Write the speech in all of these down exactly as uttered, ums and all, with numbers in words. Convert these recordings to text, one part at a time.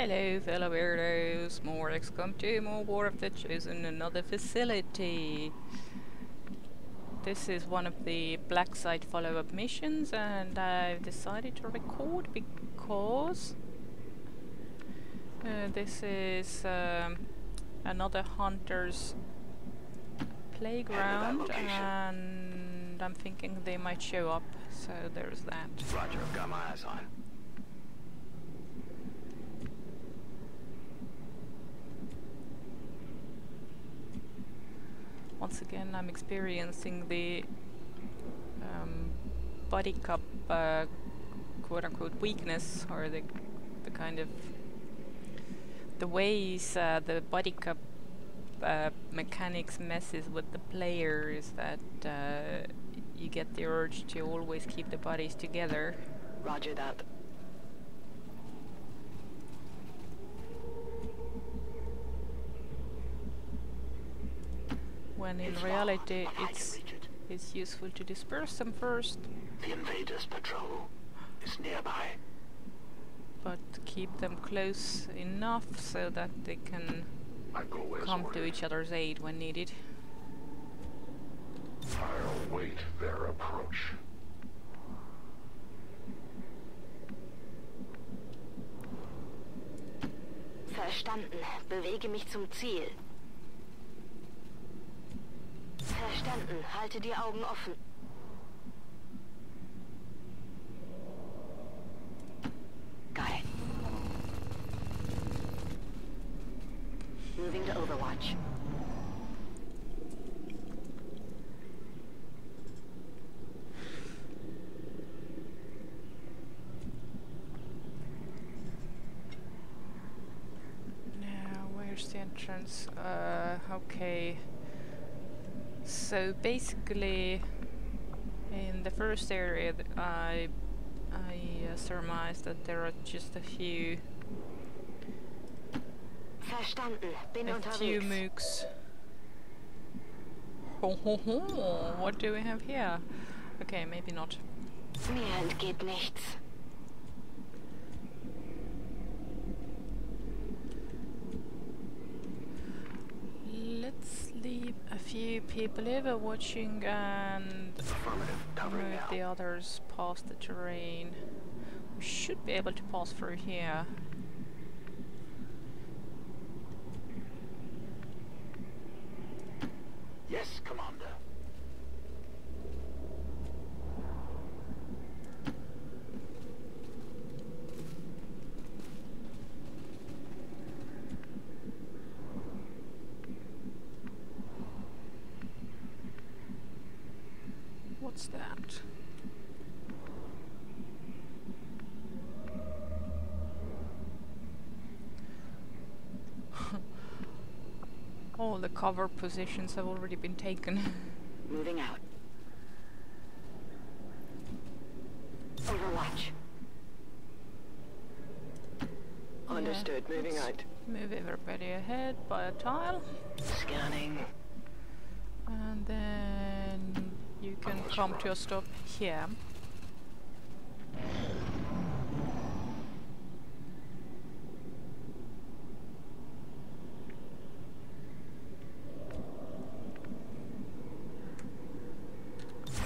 Hello fellow weirdos, more X COM two, more War of the Chosen, another facility. This is one of the Blacksite follow-up missions and I've decided to record because uh, this is um, another hunter's playground and I'm thinking they might show up, so there's that. Roger, I've got my eyes on. Once again, I'm experiencing the um, body cup uh, quote-unquote weakness, or the the kind of the ways uh, the body cup uh, mechanics messes with the player is that uh, you get the urge to always keep the bodies together. Roger that. When in reality, it's it's useful to disperse them first. The invaders' patrol is nearby, but keep them close enough so that they can come to each other's aid when needed. I'll await their approach. Verstanden. Bewege mich zum Ziel. Verstanden. Halte die Augen offen. Geil. Moving to Overwatch. Now, where's the entrance? Uh, okay. So basically, in the first area, th I, I uh, surmised that there are just a few, Bin a unterwegs. few mooks. Ho, ho, ho. What do we have here? Okay, maybe not. Mir entgeht nichts. Let's leave a few people over watching and move the others past the terrain. We should be able to pass through here. Yes, Commander. What's that? All the cover positions have already been taken. Moving out. Overwatch. Yeah, understood. Moving out. Move everybody ahead by a tile. Scanning. And then you can come to a stop here.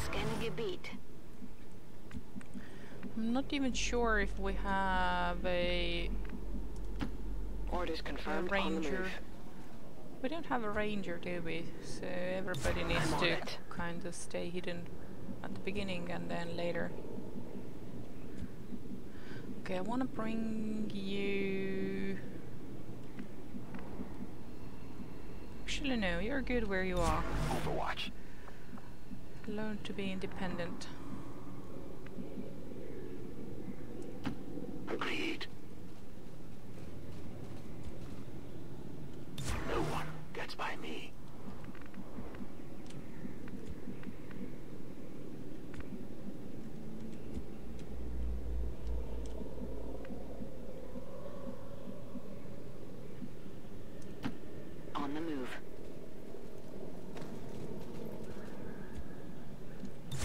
Scanning a beat. I'm not even sure if we have a orders confirmed a ranger. On the move. We don't have a ranger, do we? So everybody needs to kind of stay hidden at the beginning and then later. Okay, I want to bring you... Actually no, you're good where you are. Overwatch. Learn to be independent. Agreed. No one gets by me. On the move.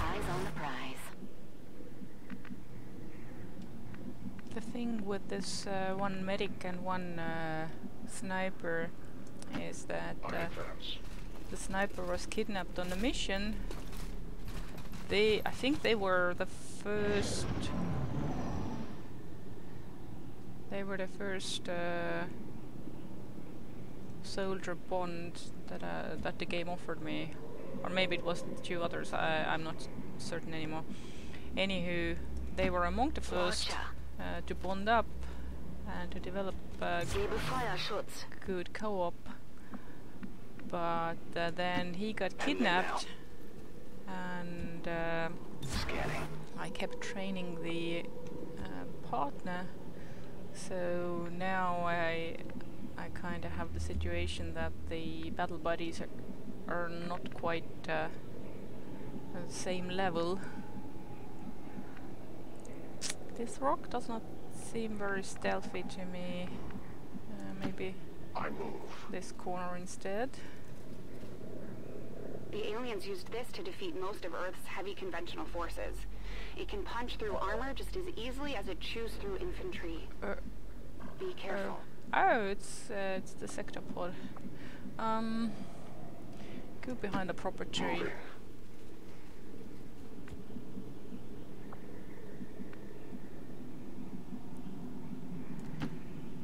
Eyes on the prize. The thing with the with uh, one medic and one uh, sniper is that uh, the sniper was kidnapped on a mission. They, I think they were the first... They were the first uh, soldier bond that uh, that the game offered me, or maybe it was two others. I, I'm not certain anymore. Anywho, they were among the first uh, to bond up and to develop uh, good co-op. But uh, then he got kidnapped, and uh, I kept training the uh, partner. So now I I kind of have the situation that the battle buddies are, are not quite uh, at the same level. This rock does not seem very stealthy to me. Uh, maybe I move this corner instead. The aliens used this to defeat most of Earth's heavy conventional forces. It can punch through armor just as easily as it chews through infantry. Uh, Be careful. Uh, oh, it's uh, it's the sector pod. Um, go behind the proper tree.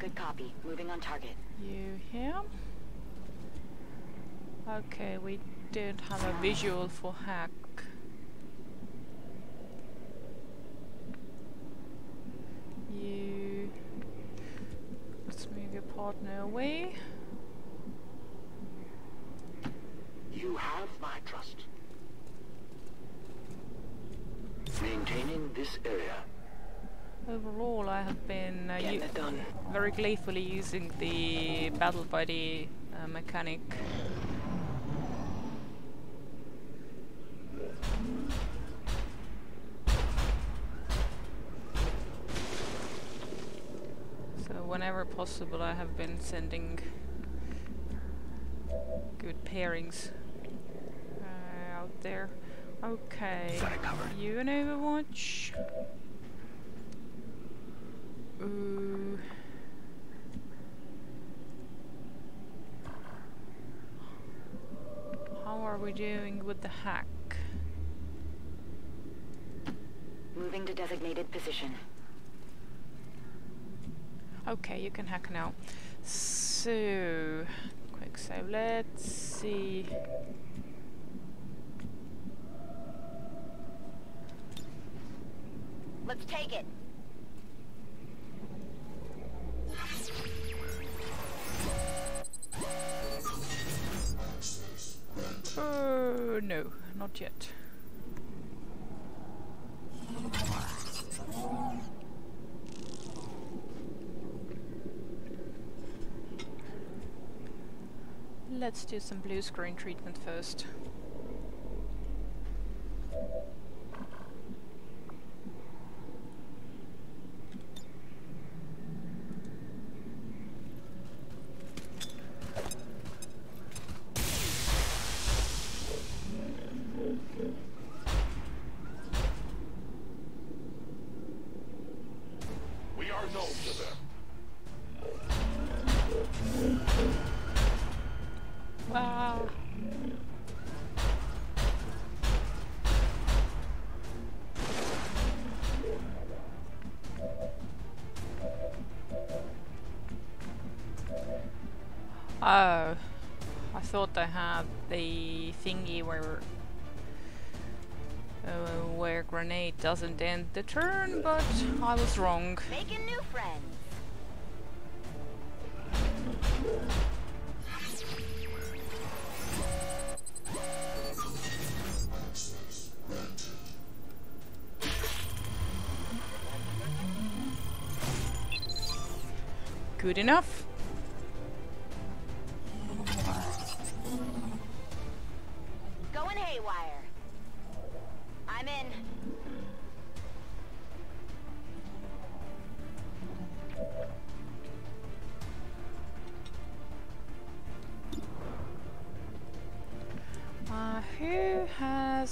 Good copy. Moving on target. You here? Okay, we didn't have a visual for hack. You... Let's move your partner away. You have my trust. Maintaining this area. Overall, I have been uh, u done. very gleefully using the battle buddy uh, mechanic. Whenever possible, I have been sending good pairings uh, out there. Okay, you an Overwatch? Ooh. How are we doing with the hack? Moving to designated position. Okay, you can hack now. So, quick save, let's see. Let's take it. Oh, no, not yet. Let's do some blue screen treatment first. We are known to them. Wow. Oh, I thought I had the thingy where uh, where grenade doesn't end the turn, but I was wrong. Make a new friend. Good enough. Going haywire. I'm in. Uh, who has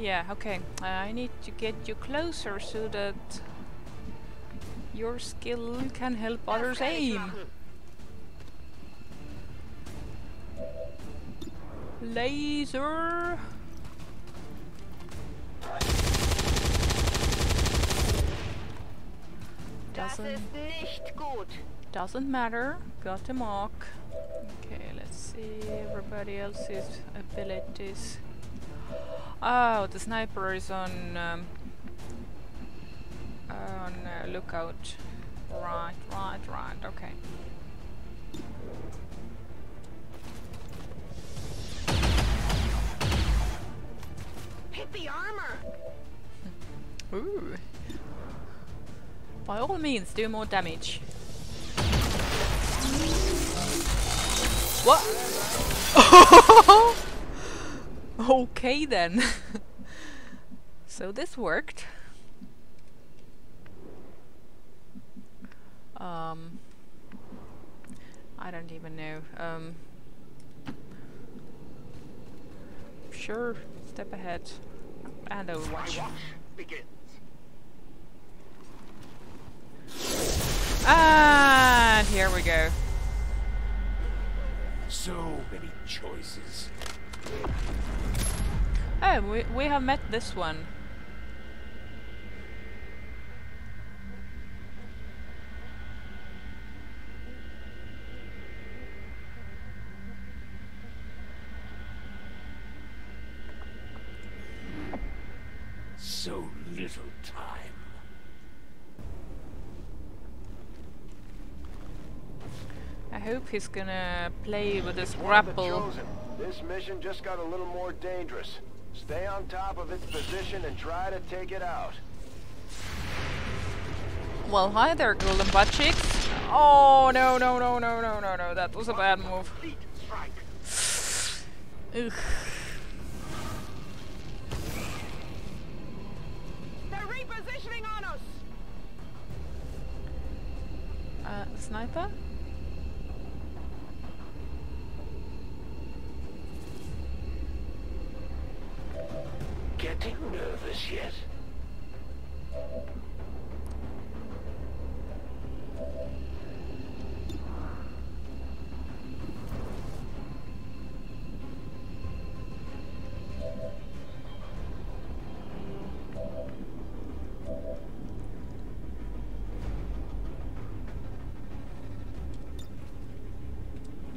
Yeah, okay. Uh, I need to get you closer so that your skill can help others aim. Laser! Doesn't, doesn't matter. Got the mark. Okay, let's see everybody else's abilities. Oh, the sniper is on um, on uh, lookout. Right, right, right. Okay. Hit the armor. Ooh. By all means, do more damage. What? Okay then. So this worked. Um, I don't even know. Um, sure, step ahead and overwatch. And here we go. So many choices. Oh, we, we have met this one. So little time. I hope he's gonna play with his grapple. This mission just got a little more dangerous. Stay on top of its position and try to take it out. Well, hi there, golden butt chicks. Oh, no, no, no, no, no, no, no. That was a bad move. Ugh. They're repositioning on us. Uh, sniper? Getting nervous yet?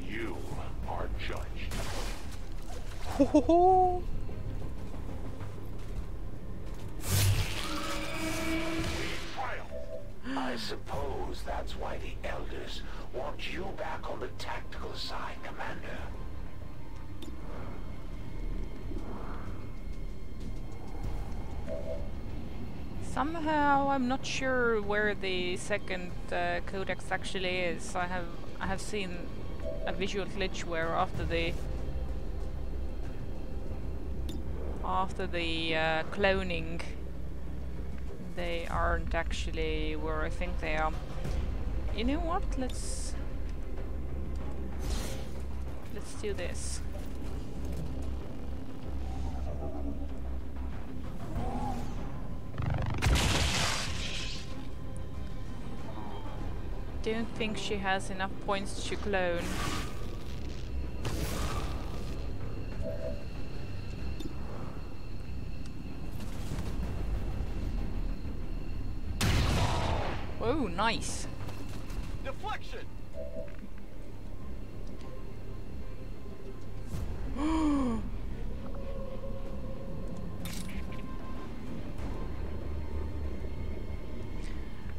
You are judged. I suppose that's why the elders want you back on the tactical side, Commander. Somehow I'm not sure where the second uh, codex actually is. I have I have seen a visual glitch where after the after the uh, cloning they aren't actually where I think they are. You know what? Let's let's do this. Don't think she has enough points to clone. Oh, nice. Deflection.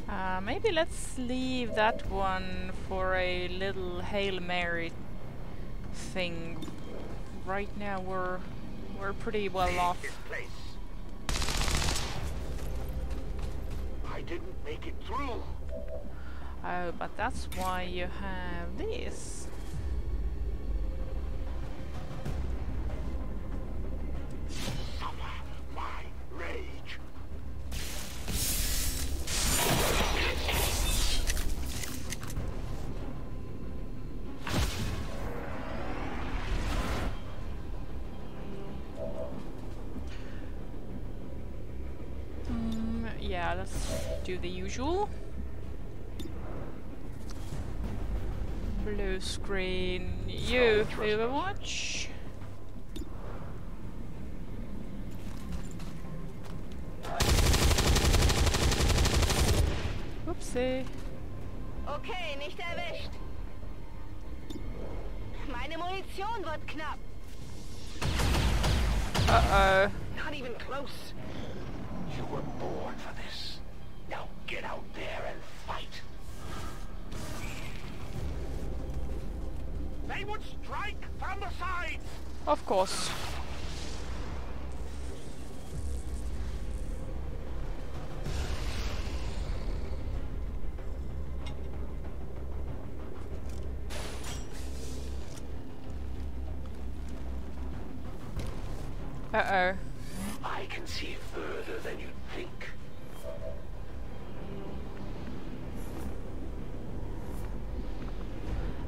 uh, maybe let's leave that one for a little Hail Mary thing. Right now we're we're pretty well off. I didn't make it through. Oh, but that's why you have this. Suffer my rage. let's do the usual. Blue screen, you Overwatch. Oopsie. Okay, nicht erwischt. Meine Munition wird knapp. Uh-oh. Not even close. You were born for this. Now get out there and fight. They would strike from the sides. Of course. Uh oh. I can see further than you think.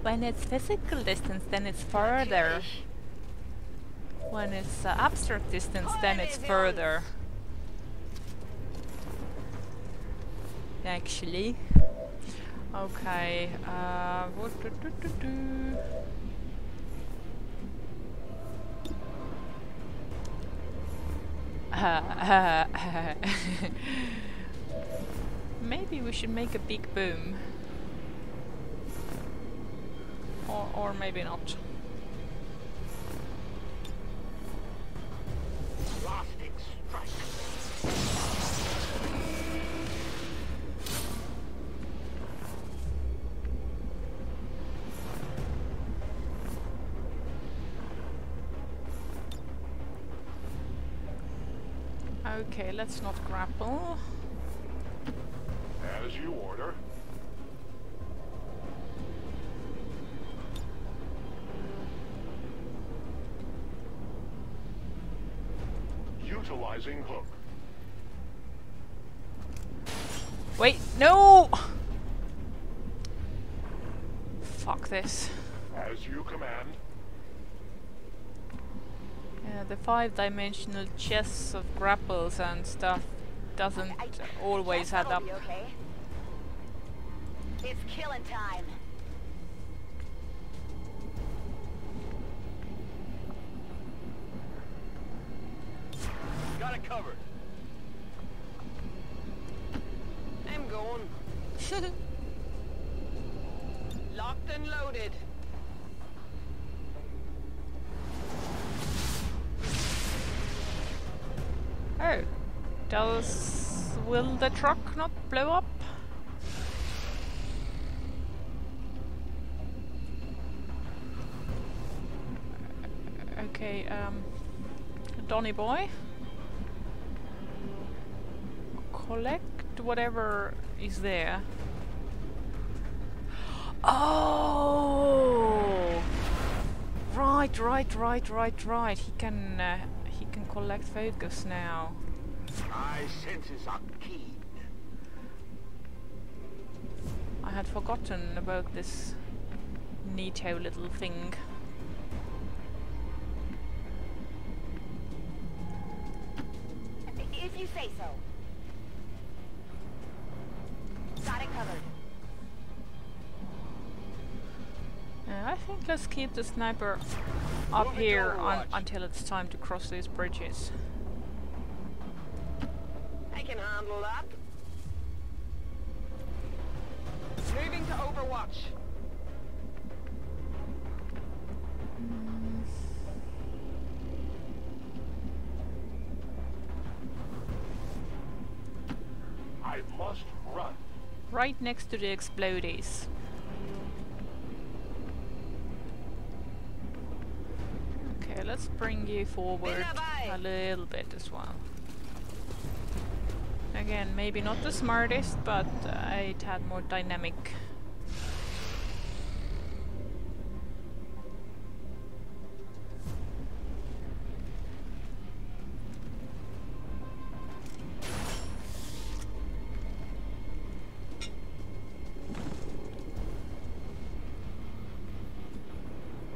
When it's physical distance, then it's further. When it's uh, abstract distance, then it's further. Actually. Okay. Uh, what do do do do? Maybe we should make a big boom. Or, or maybe not. Blasting strike. Okay, let's not grapple. As you order. Utilizing hook. Wait, no! Fuck this. As you command. Yeah, the five-dimensional chess of grapples and stuff doesn't always add up. Okay. It's killing time. Got it covered. I'm going. Locked and loaded. Oh, does... will the truck not blow up? Okay, um... Donny boy. Collect whatever is there. Oh! Right, right, right, right, right. He can... Uh, He can collect focus now. My senses are keen. I had forgotten about this neato little thing. If you say so. Got it covered. Yeah, I think let's keep the sniper up here un until it's time to cross these bridges. I can handle that. Moving to Overwatch. Mm. I must run. Right next to the explodies. Let's bring you forward a little bit as well. Again, maybe not the smartest, but uh, it had more dynamic.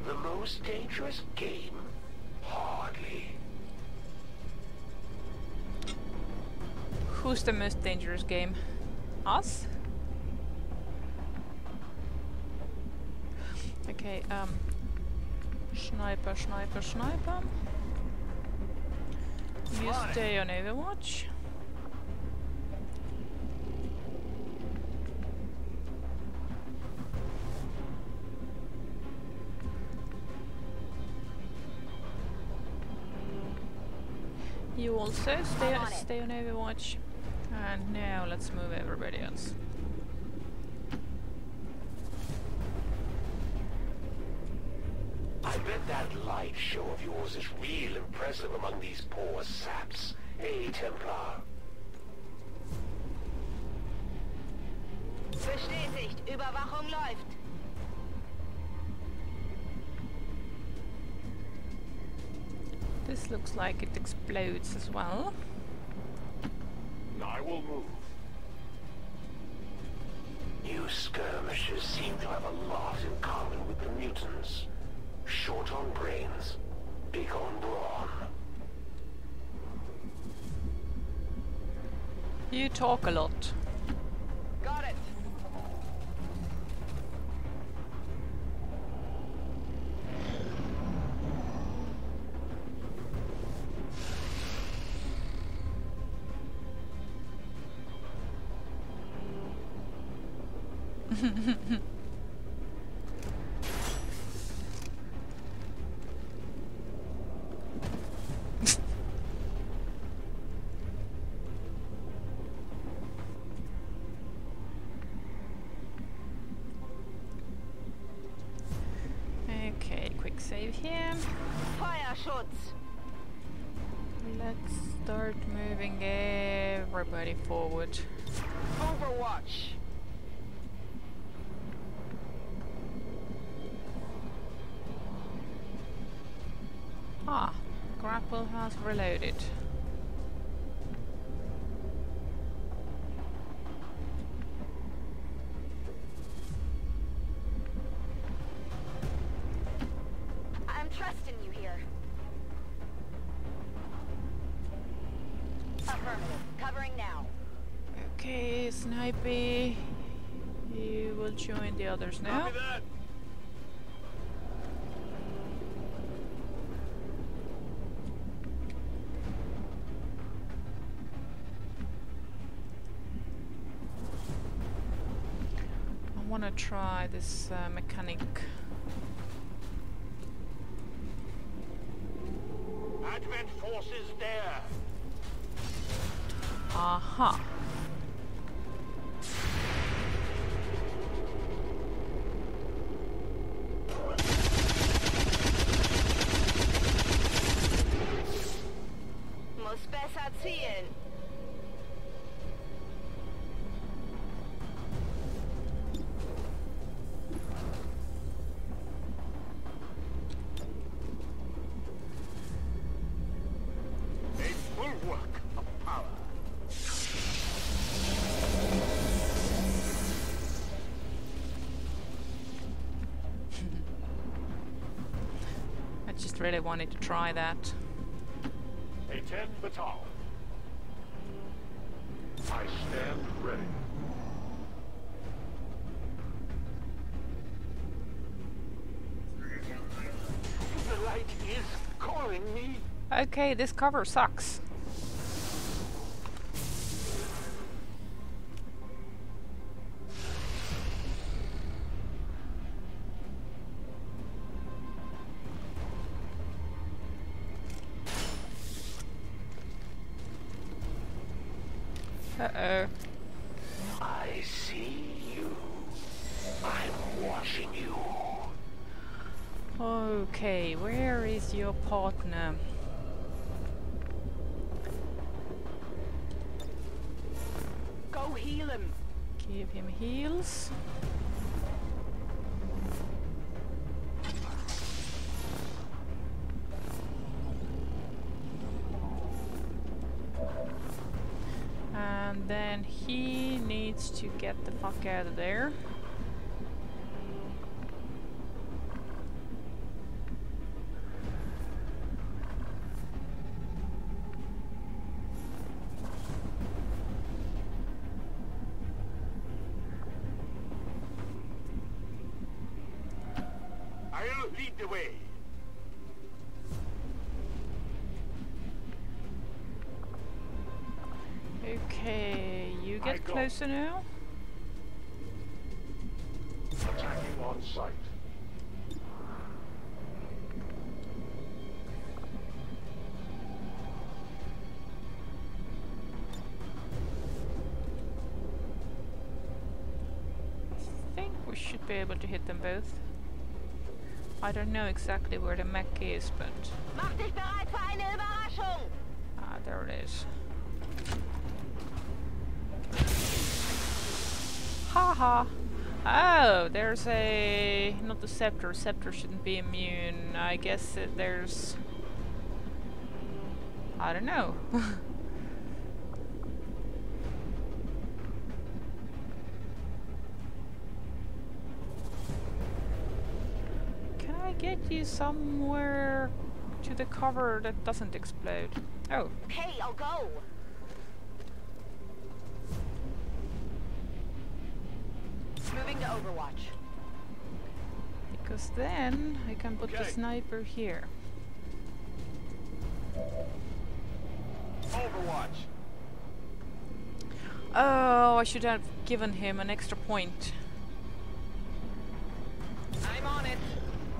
The most dangerous game. Who's the most dangerous game? Us? Okay, um... Sniper, sniper, sniper. You stay on Overwatch. You also stay on, stay on Overwatch. And now let's move everybody else. I bet that light show of yours is real impressive among these poor saps, eh, Templar? Bestätigt, Überwachung läuft. This looks like it explodes as well. I will move. You skirmishers seem to have a lot in common with the mutants. Short on brains, big on brawn. You talk a lot. Got it. Okay, quick save here. Fire shots. Let's start moving everybody forward. Overwatch. Ah, grapple has reloaded. I'm trusting you here. Affirmative. Covering now. Okay, Snipey. You will join the others now. Copy that. I want to try this uh, mechanic. Advent forces there. Aha. Muss besser zielen. Really wanted to try that. A ten batal. I stand ready. The light is calling me. Okay, this cover sucks. Uh-oh. I see you. I'm watching you. Okay, where is your partner? Go heal him. Give him heals. And then he needs to get the fuck out of there. Lead the way. Okay, you get closer now. Attacking on sight. I think we should be able to hit them both. I don't know exactly where the mech is, but... Mach dich bereit für eine Überraschung! Ah, there it is. Haha! Oh, there's a... not the scepter. Scepter shouldn't be immune. I guess uh, there's... I don't know. Get you somewhere to the cover that doesn't explode. Oh. Hey, I'll go. Moving to Overwatch. Because then I can put okay. the sniper here. Overwatch. Oh, I should have given him an extra point. I'm on it.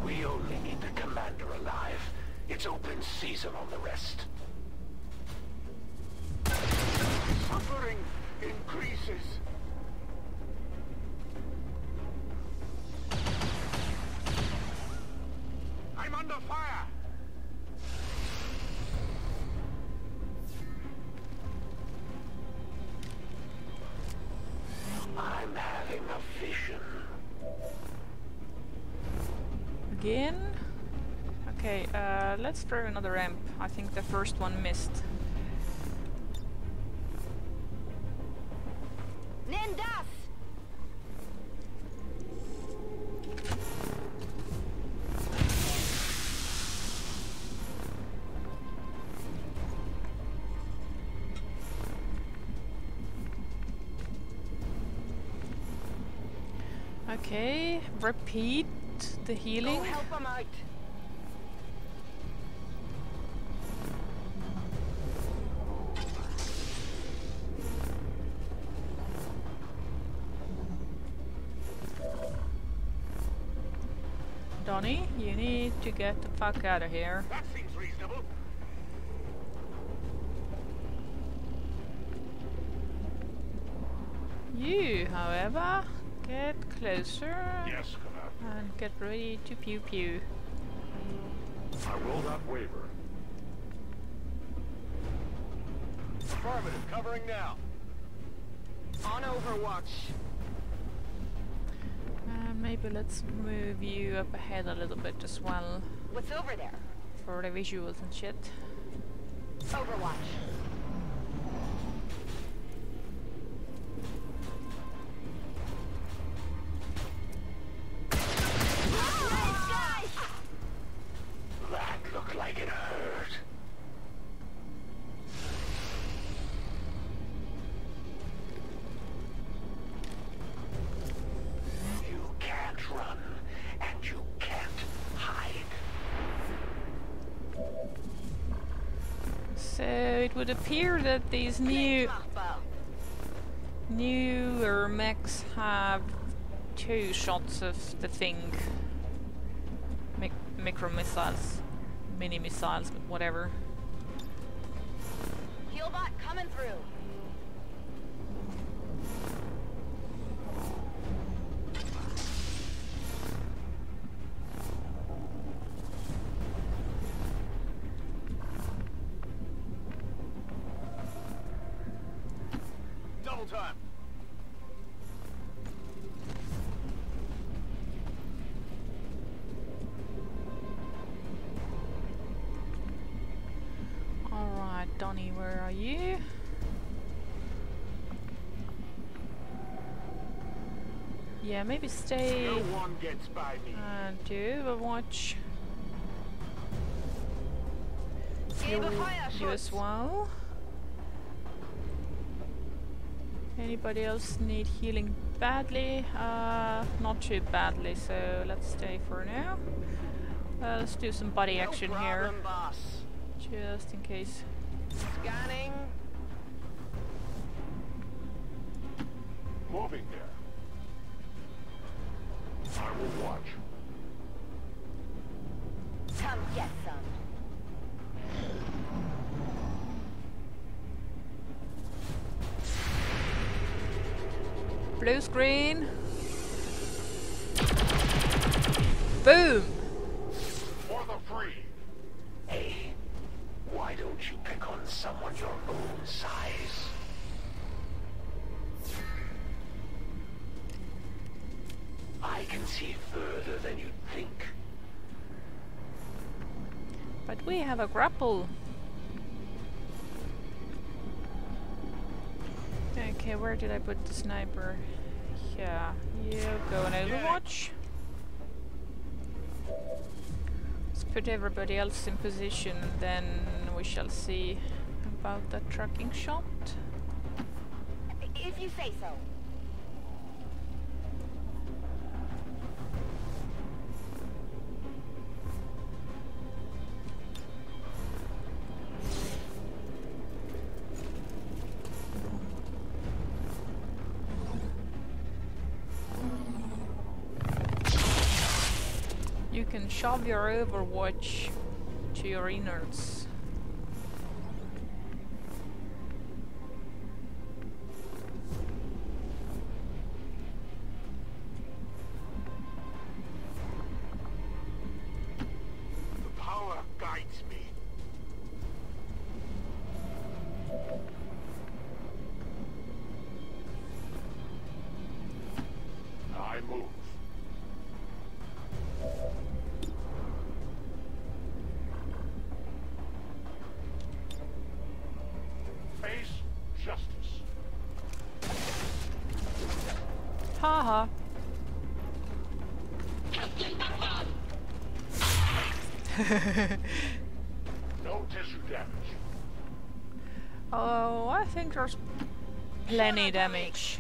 We only need the commander alive. It's open season on the rest. Suffering increases. I'm under fire. I'm having a vision. Again? Okay, uh, let's throw another ramp. I think the first one missed. Nindas! Okay, repeat. The healing. Go help him out. Donnie, you need to get the fuck out of here. That seems reasonable. You, however, get closer. Yes. And get ready to pew pew. I will not waver. Affirmative, covering now. On Overwatch. Uh, maybe let's move you up ahead a little bit as well. What's over there? For the visuals and shit. Overwatch. It would appear that these new newer mechs have two shots of the thing. Mic micro missiles, mini missiles, but whatever. Healbot coming through. Time. All right, Donnie, where are you? Yeah, maybe stay. No one gets by me. And do a watch. You, you as well. Anybody else need healing badly? Uh, not too badly, so let's stay for now. Uh, let's do some buddy action no problem, here. Boss. Just in case. Scanning. Moving there. I will watch. Come get some. Blue screen. Boom. For the free. Hey, why don't you pick on someone your own size? I can see further than you think. But we have a grapple. Okay, where did I put the sniper? Yeah, you go on Overwatch. Let's put everybody else in position, and then we shall see about the tracking shot. If you say so. You can shove your Overwatch to your innards. The power guides me. I move. Haha. No tissue damage. Oh, I think there's plenty damage.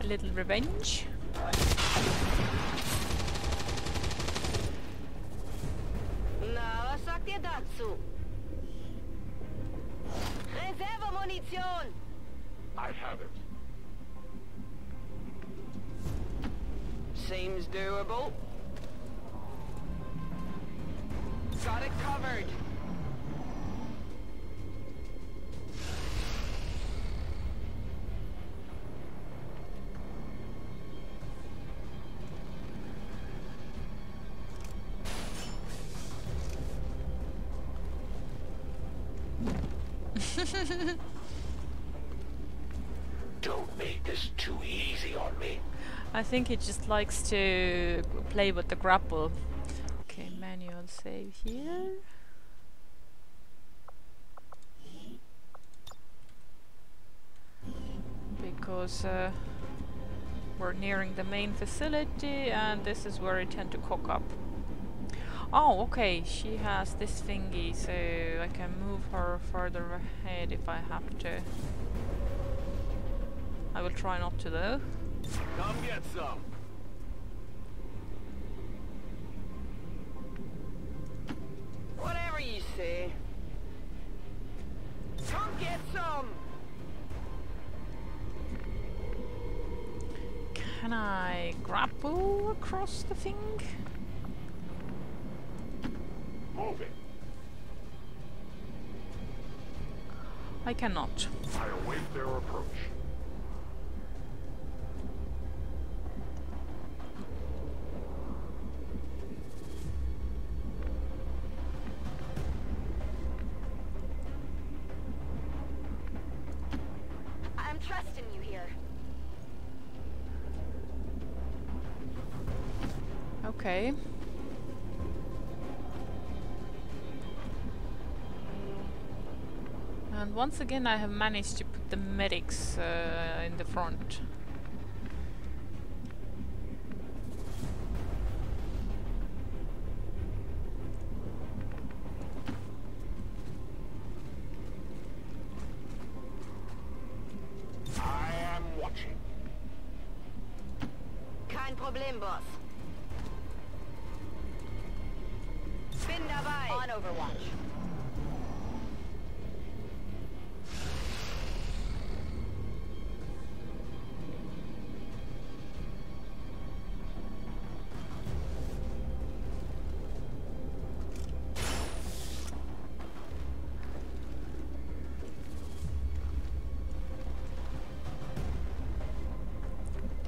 A little revenge. I have it. Seems doable. Got it covered. Don't make this too easy on me. I think he just likes to play with the grapple. Okay, manual save here. Because uh, we're nearing the main facility and this is where I tend to cock up. Oh, okay, she has this thingy, so I can move her further ahead if I have to. I will try not to, though. Come get some. Whatever you say. Come get some. Can I grapple across the thing? Moving. I cannot. I await their approach. I'm trusting you here. Okay. And once again I have managed to put the medics uh, in the front. I am watching. Kind Problem, Boss. Bin dabei. On Overwatch.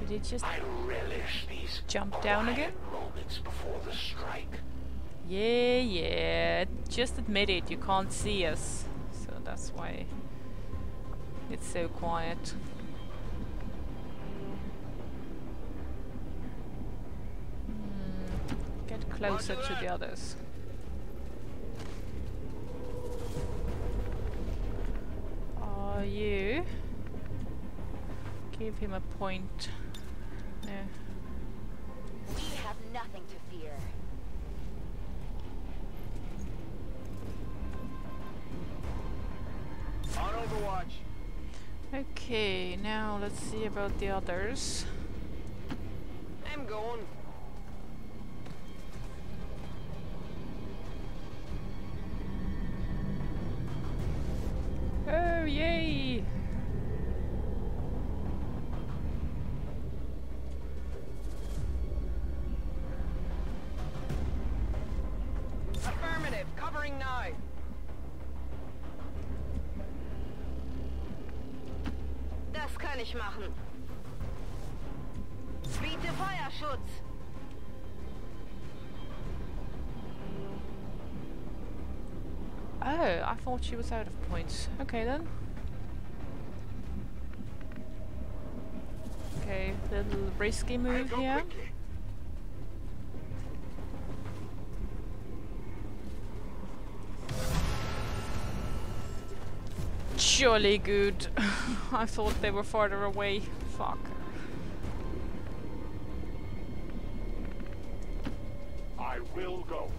Did it just I relish these jump down again? Moments before the strike. Yeah, yeah. Just admit it. You can't see us, so that's why it's so quiet. Mm. Get closer to the others. Are you? Give him a point. Yeah. We have nothing to fear. On Overwatch. Okay, now let's see about the others. I'm going. Oh yay! Machen. Biete Feuerschutz. Oh, I thought she was out of points. Okay then. Okay, little risky move here. Quickly. Jolly good. I thought they were farther away. Fuck. I will go.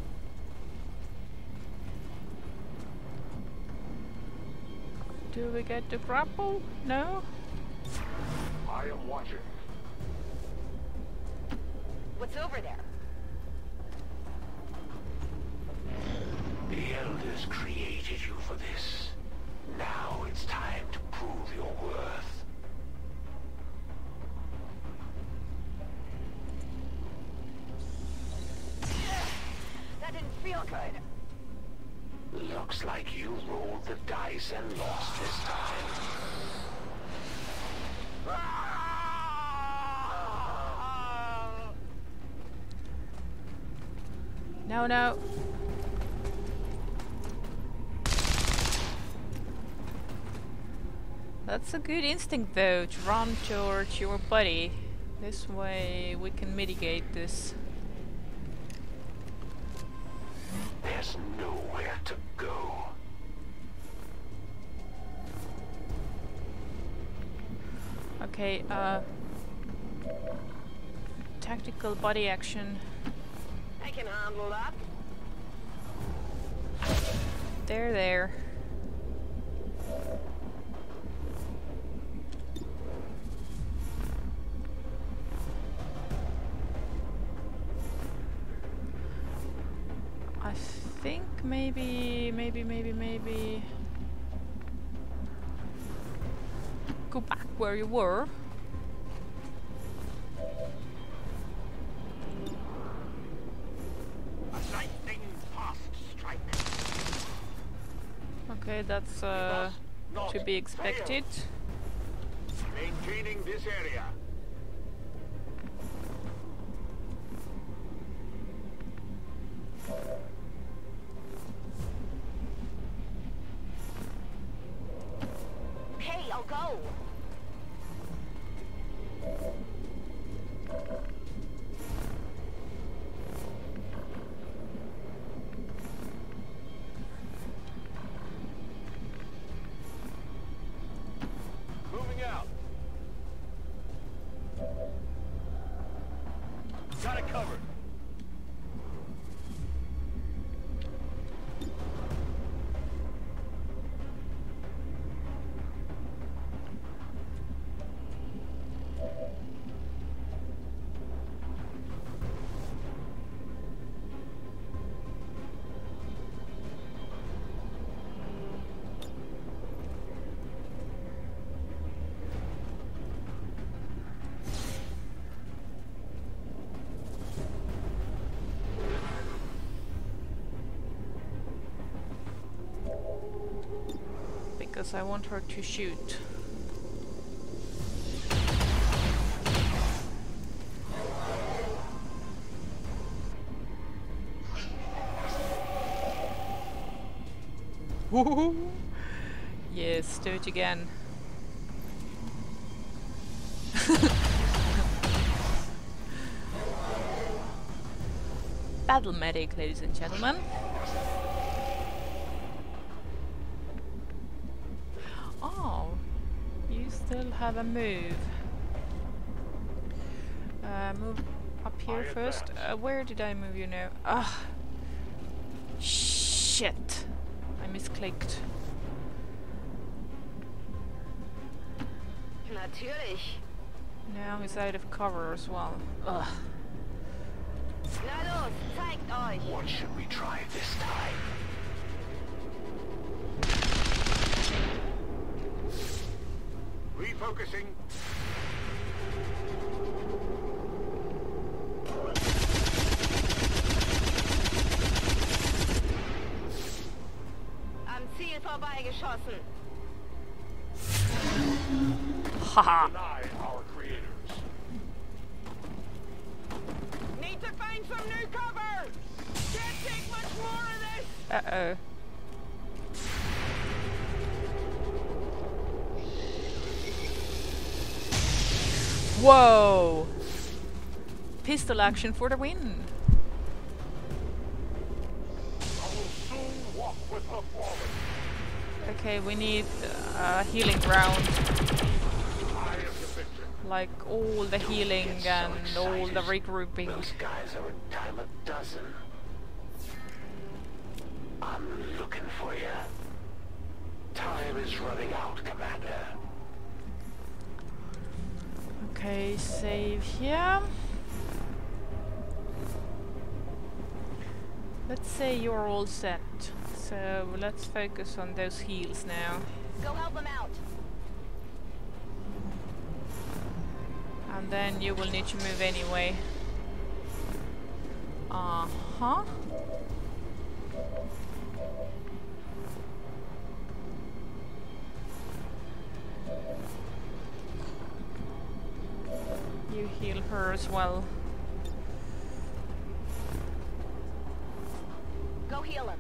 Do we get the grapple? No? I am watching. What's over there? The elders created you for this. Now it's time to prove your worth. That didn't feel good. Looks like you rolled the dice and lost this time. No, no. That's a good instinct though, to run towards your buddy. This way we can mitigate this. There's nowhere to go. Okay, uh... tactical body action. I can handle that. There, there. I think maybe, maybe, maybe, maybe... Go back where you were. Okay, that's uh, to be expected. Maintaining this area. because I want her to shoot. Woohoo! Yes, do it again. Battle medic, ladies and gentlemen. Oh, you still have a move. Uh, move up here first. Uh, where did I move you now? Ah, shit! I misclicked. Natürlich. Now he's out of cover as well. Ugh. Na los, zeigt euch. What should we try this time? Refocusing. Am Ziel vorbeigeschossen. Haha. Need to find some new cover. Can't take much more of this. Uh oh. Whoa! Pistol action for the win. I will soon walk with the fallen. Okay, we need a healing round. Like all the healing and so all the regrouping. Those guys are a dime a dozen. I'm looking for you. Time is running out, Commander. Okay, save here. Let's say you're all set. So let's focus on those heals now. Go help them out. And then you will need to move anyway. Uh-huh. You heal her as well. Go heal him.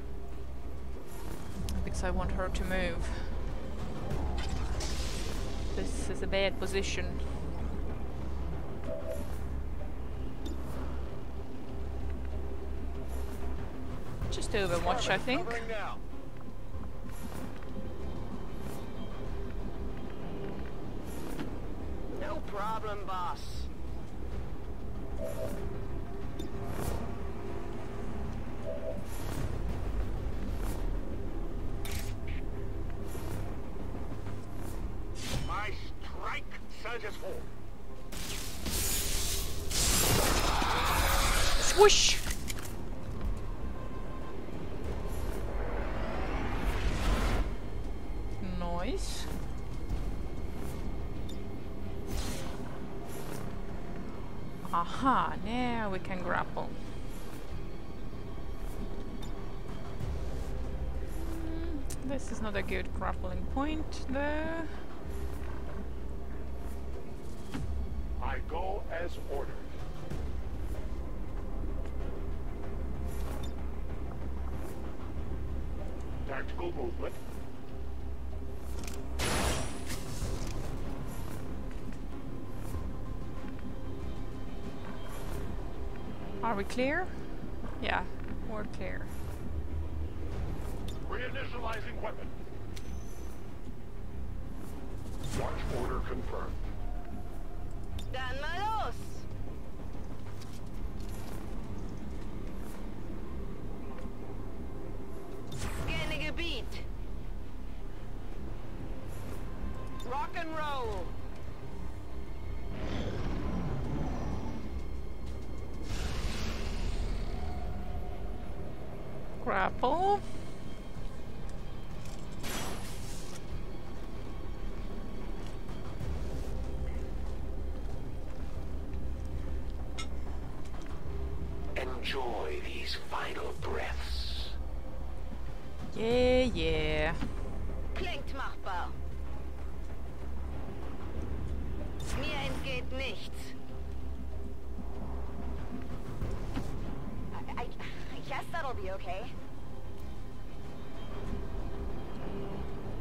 Because I want her to move. This is a bad position. Just overwatch, I think. No problem, boss. My strike surges forth. Swoosh! Nice. Aha, now we can grapple. Mm, this is not a good grappling point there. I go as ordered. Tactical movement. Are we clear? Yeah, we're clear. Reinitializing weapon. Launch order confirmed. Dann mal los. Scanne Gebiet. Rock and roll. Grapple. Enjoy these final breaths. Yeah, yeah. Klingt machbar. Mir entgeht nichts. I, I, I guess that'll be okay.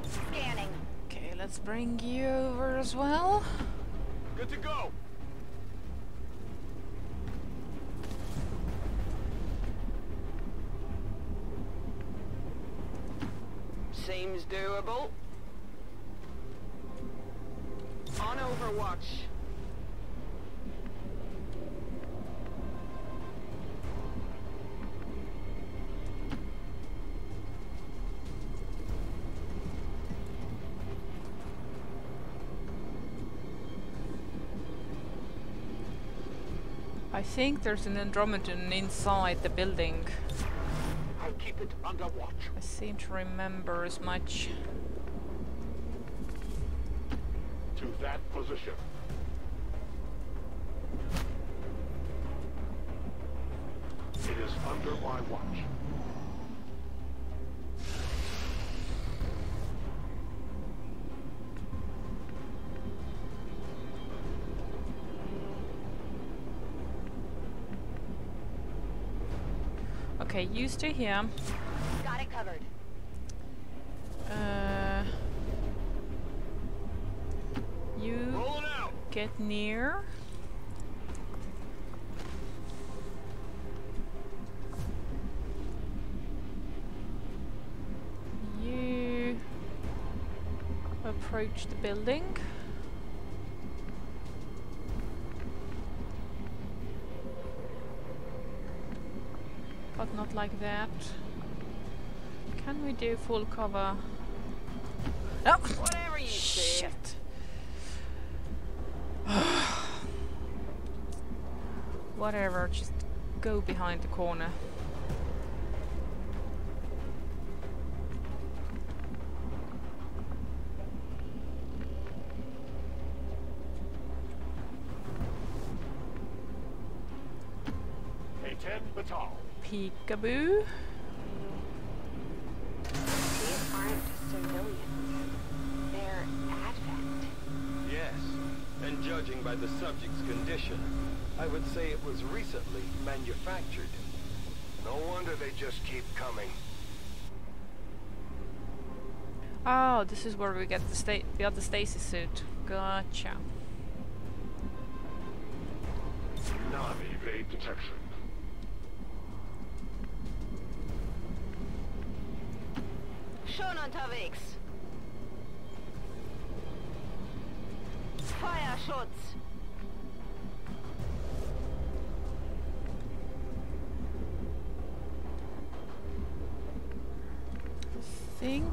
Scanning. Okay, let's bring you over as well. Good to go. Seems doable. On Overwatch. I think there's an Andromedan inside the building. I'll keep it under watch. I seem to remember as much. To that position. It is under my watch. Okay, you stay here. Got it covered. Uh, you get near. You approach the building. But not like that. Can we do full cover? No! Whatever you shit! Whatever, just go behind the corner. Peekaboo. These aren't civilians. They're Advent. Yes, and judging by the subject's condition, I would say it was recently manufactured. No wonder they just keep coming. Oh, this is where we get the sta the other stasis suit. Gotcha. Not evade detection. Schon unterwegs. Feuerschutz. I think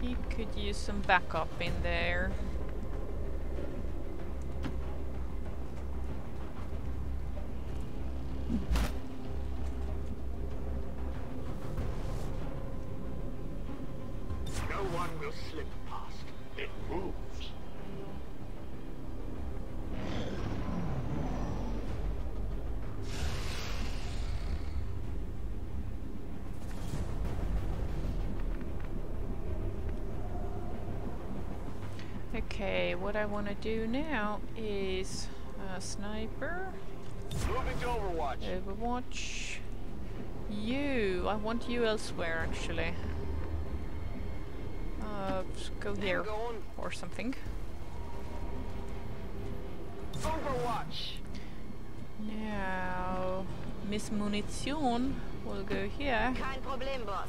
he could use some backup in there. What I want to do now is uh, sniper. Moving to Overwatch. Overwatch. You. I want you elsewhere, actually. Uh, just go here or something. Overwatch. Now, Miss Munition will go here. Kein Problem, boss.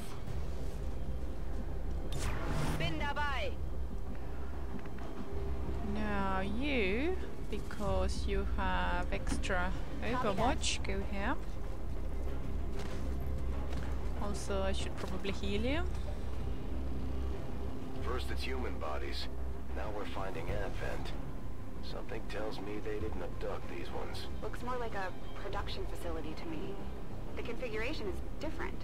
Bin dabei. Now you, because you have extra Overwatch, go here. Also, I should probably heal you. First it's human bodies, now we're finding Advent. Something tells me they didn't abduct these ones. Looks more like a production facility to me. The configuration is different.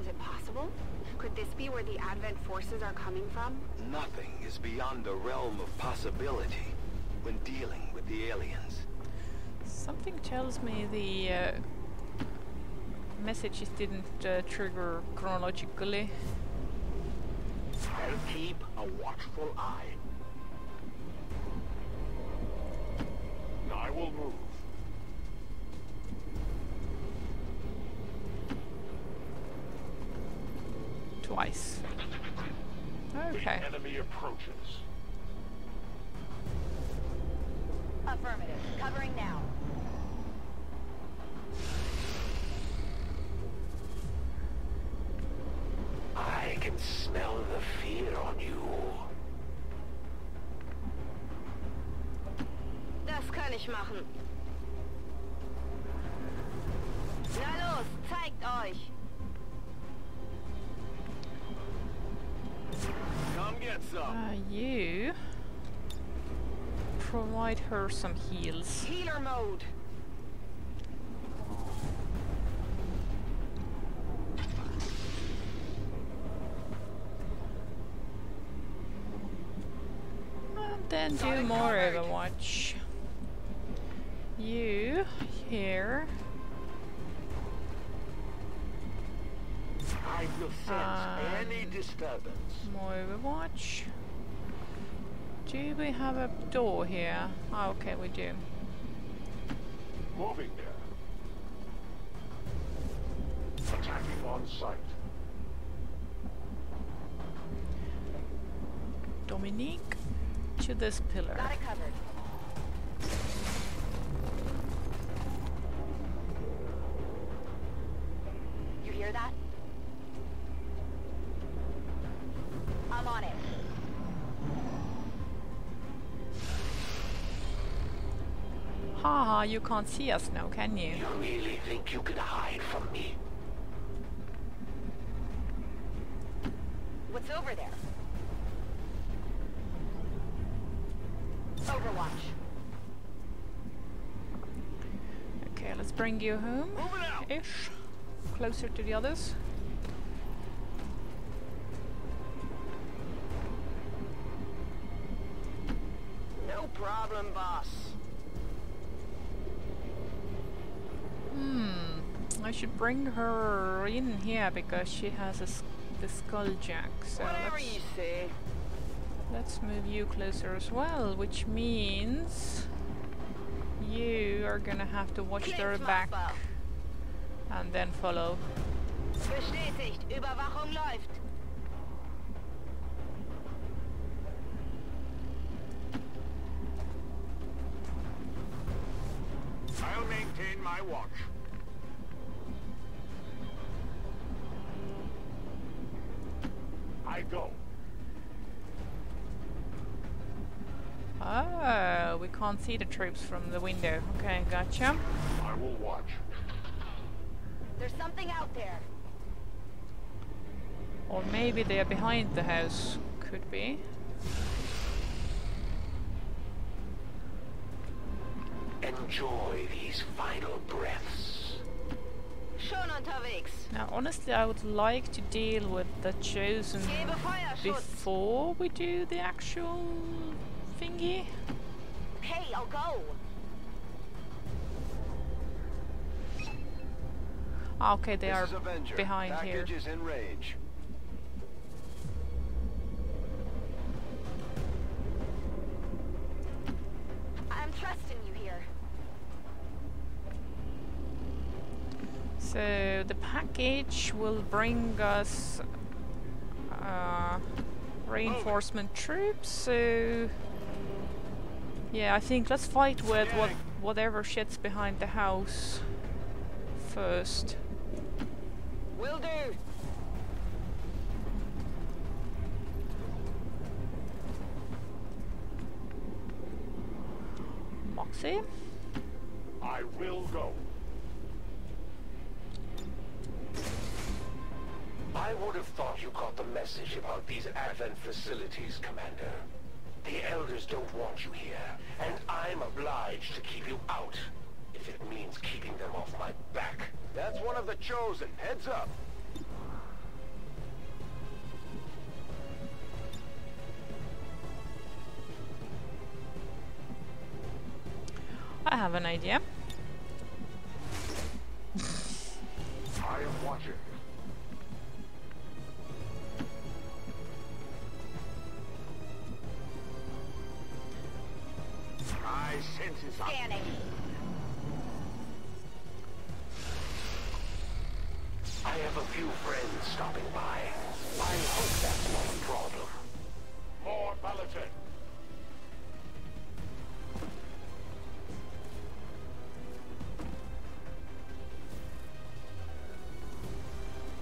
Is it possible? Could this be where the Advent forces are coming from? Nothing is beyond the realm of possibility when dealing with the aliens. Something tells me the uh, messages didn't uh, trigger chronologically. and keep a watchful eye. I will move. Twice. Okay. The enemy approaches. Affirmative. Covering now. I can smell the fear on you. Das kann ich machen. Na los, zeigt euch. Come get some. Uh, you provide her some heals. Healer mode. Then do more Overwatch. You here. I will sense uh, any disturbance. More Overwatch. Do we have a door here? Oh, okay, we do. Moving there. Attacking on sight. Dominique. To this pillar. Got it covered. You hear that? I'm on it. Haha, you can't see us now, can you? You really think you can hide from me? What's over there? Overwatch. Okay, let's bring you home ish. Closer to the others. No problem, boss. Hmm. I should bring her in here because she has a, the skull jack. So whatever you say. Let's move you closer as well, which means you are gonna have to watch their back and then follow. Bestätigt, Überwachung läuft. I'll maintain my watch. I go. Oh, we can't see the troops from the window. Okay, gotcha. I will watch. There's something out there. Or maybe they are behind the house. Could be. Enjoy these final breaths. Schon unterwegs. Now, honestly, I would like to deal with the Chosen before we do the actual thingy. Hey, I'll go. Okay, they are behind here. Package is in range. I'm trusting you here. So the package will bring us uh, reinforcement troops. So. Yeah, I think let's fight with what whatever shit's behind the house first. Will do. Moxie. I will go. I would have thought you got the message about these Advent facilities, Commander. The Elders don't want you here, and I'm obliged to keep you out, if it means keeping them off my back. That's one of the Chosen. Heads up! I have an idea. I am watching. Scanning. I have a few friends stopping by. I hope that's not a problem. More Paladin!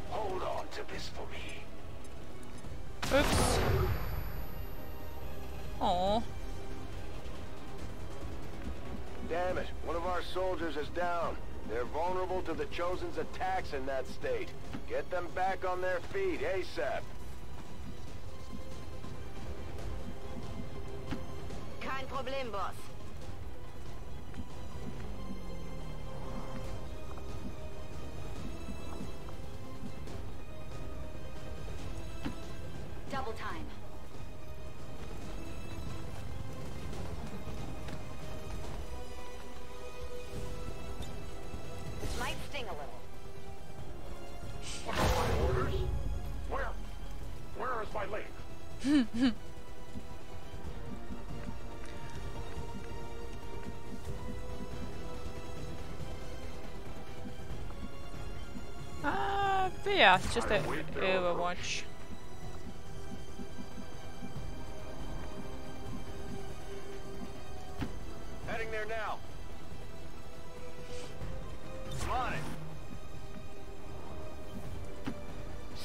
Hold on to this for me. Oops. Aww. Damn it, one of our soldiers is down. They're vulnerable to the Chosen's attacks in that state. Get them back on their feet ASAP. Kein Problem, boss. Double time. Might sting a little. What are my orders? Where? Where is my link? Ah, uh, but yeah, it's just a Overwatch. Heading there now. On it.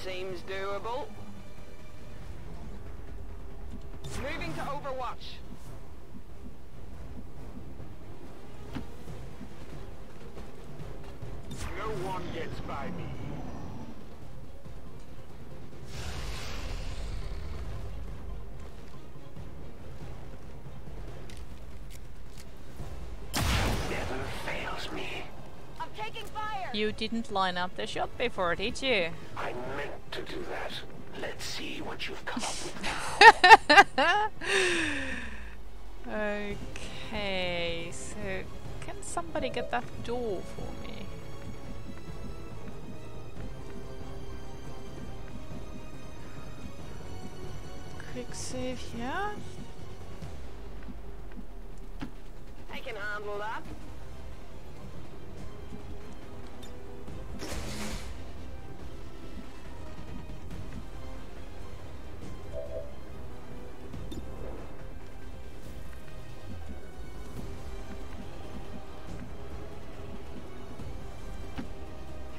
Seems doable. Moving to Overwatch. No one gets by me. Never fails me. Taking fire. You didn't line up the shot before, did you? I meant to do that. Let's see what you've come up with now. Okay, so can somebody get that door for me? Quick save here. I can handle that.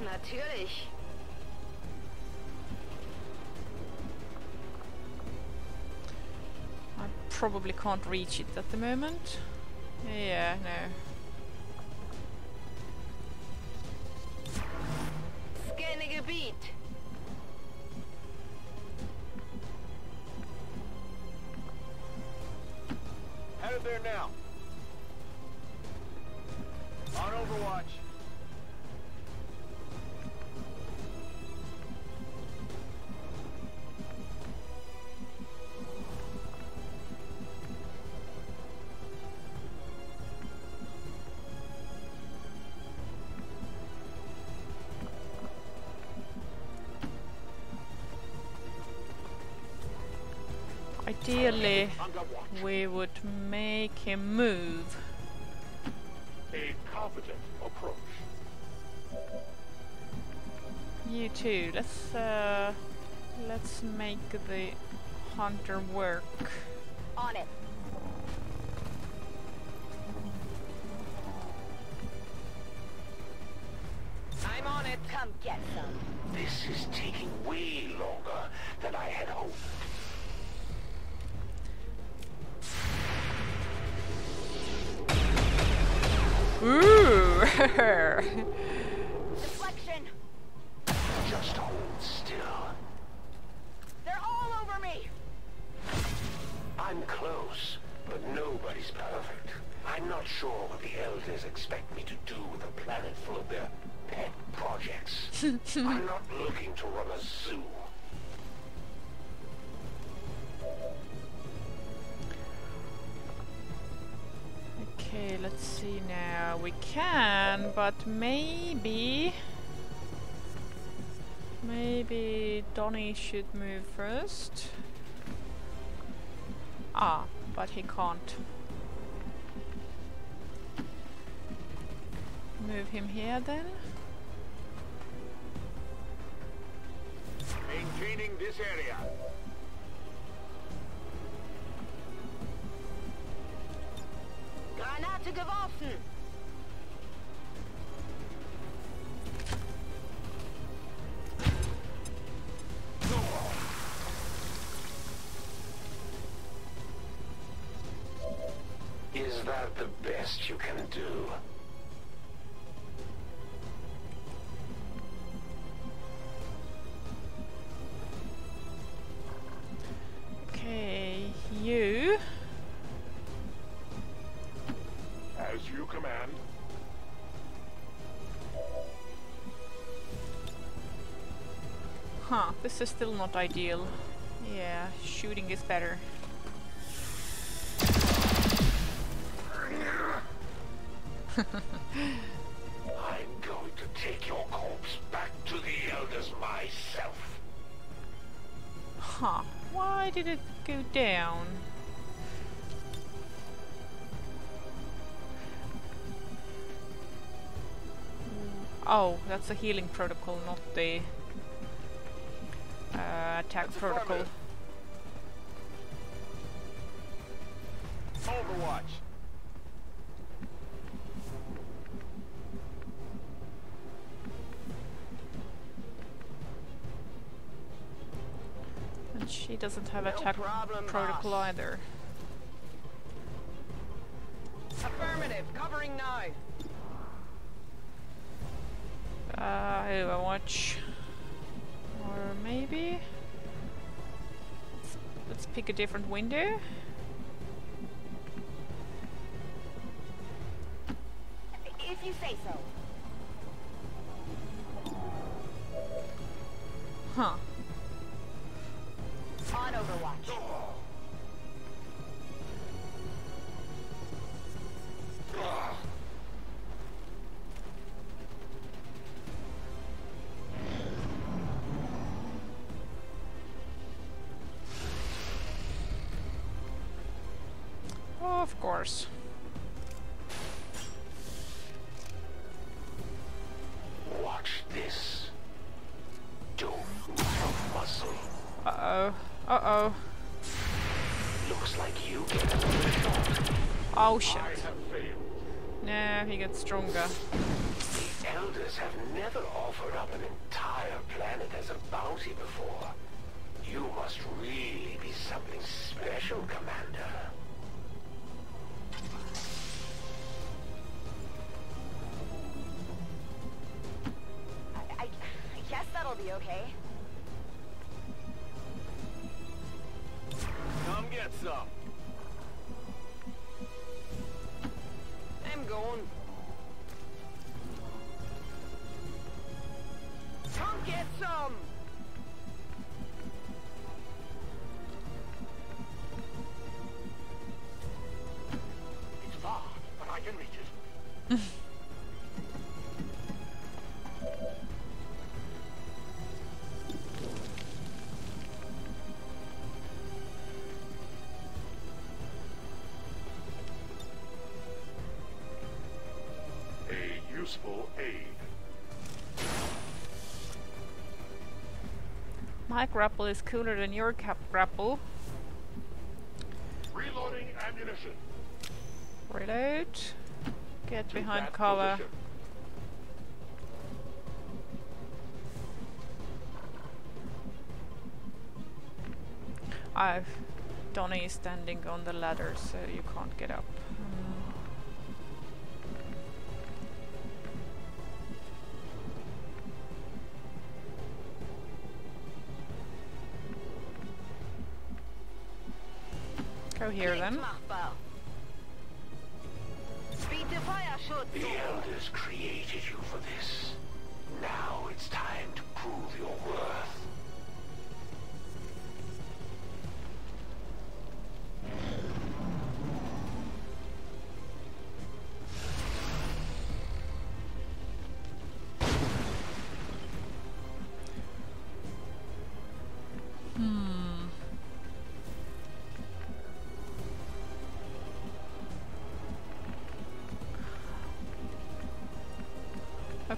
Natürlich. I probably can't reach it at the moment. Yeah, no. Gebiet. Headed there now. On Overwatch. Ideally, we would make him move. A confident approach. You too. Let's uh, let's make the hunter work. On it. I'm on it. Come get some. This is taking way longer than I had hoped. Ooh! Deflection. Just hold still. They're all over me. I'm close, but nobody's perfect. I'm not sure what the elders expect me to do with a planet full of their pet projects. I'm not looking to run a zoo. Okay, let's see now. We can, but maybe... Maybe Donnie should move first. Ah, but he can't. move him here then. Maintaining this area. Granate geworfen. Is that the best you can do? Okay, you. As you command. Huh, this is still not ideal. Yeah, shooting is better. I'm going to take your corpse back to the elders myself. Huh. Why did it go down? Oh, that's a healing protocol, not the uh, attack that's protocol. Overwatch. She doesn't have attack protocol either. Affirmative, covering now. Uh, Overwatch, or maybe let's, let's pick a different window. If you say so. Huh. On Overwatch. Oh, of course. Watch this. Don't move a muscle. Uh-oh. Uh-oh. Looks like you get another shot. Oh shit. Nah, he gets stronger. The elders have never offered up an entire planet as a bounty before. You must really be something special, Commander. I, I, I guess that'll be okay. Come get some. I'm going. Come get some. It's far, but I can reach it. My grapple is cooler than your cap grapple. Reloading ammunition. Reload. Get to behind cover. Position. I've Donnie is standing on the ladder, so you can't get up. Go here then. The elders created you for this. Now it's time to prove your worth. Hmm.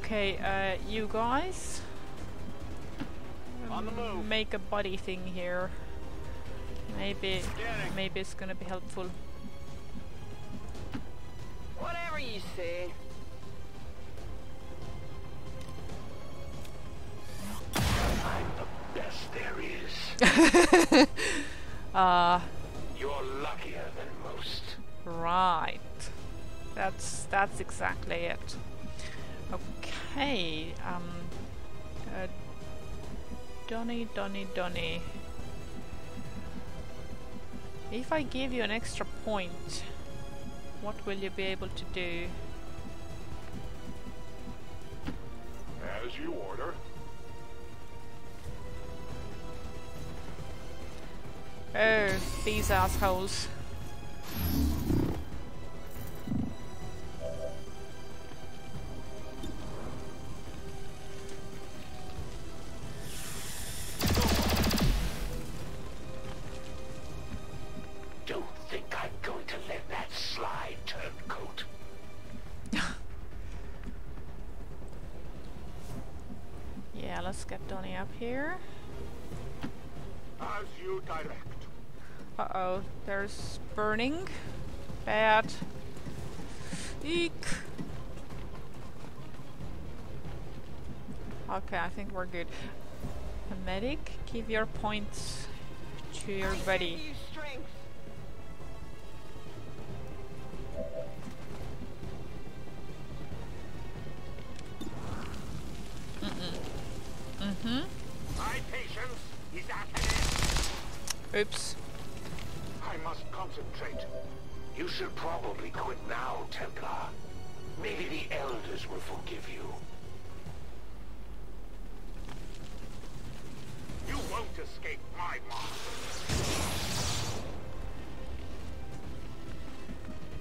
Okay, uh, you guys On the move. Make a buddy thing here. Maybe, maybe it's gonna be helpful. Whatever you say. I'm the best there is. uh, You're luckier than most. Right. That's that's exactly it. Okay. Um. Uh, Donny, Donny, Donny. If I give you an extra point, what will you be able to do? As you order. Oh, these assholes. Here. As you direct. Uh oh, there's burning. Bad. Eek. Okay, I think we're good. The medic, give your points to your buddy. Mm mm. Mm hmm. My patience is at an end. Oops. I must concentrate. You should probably quit now, Templar. Maybe the elders will forgive you. You won't escape my wrath.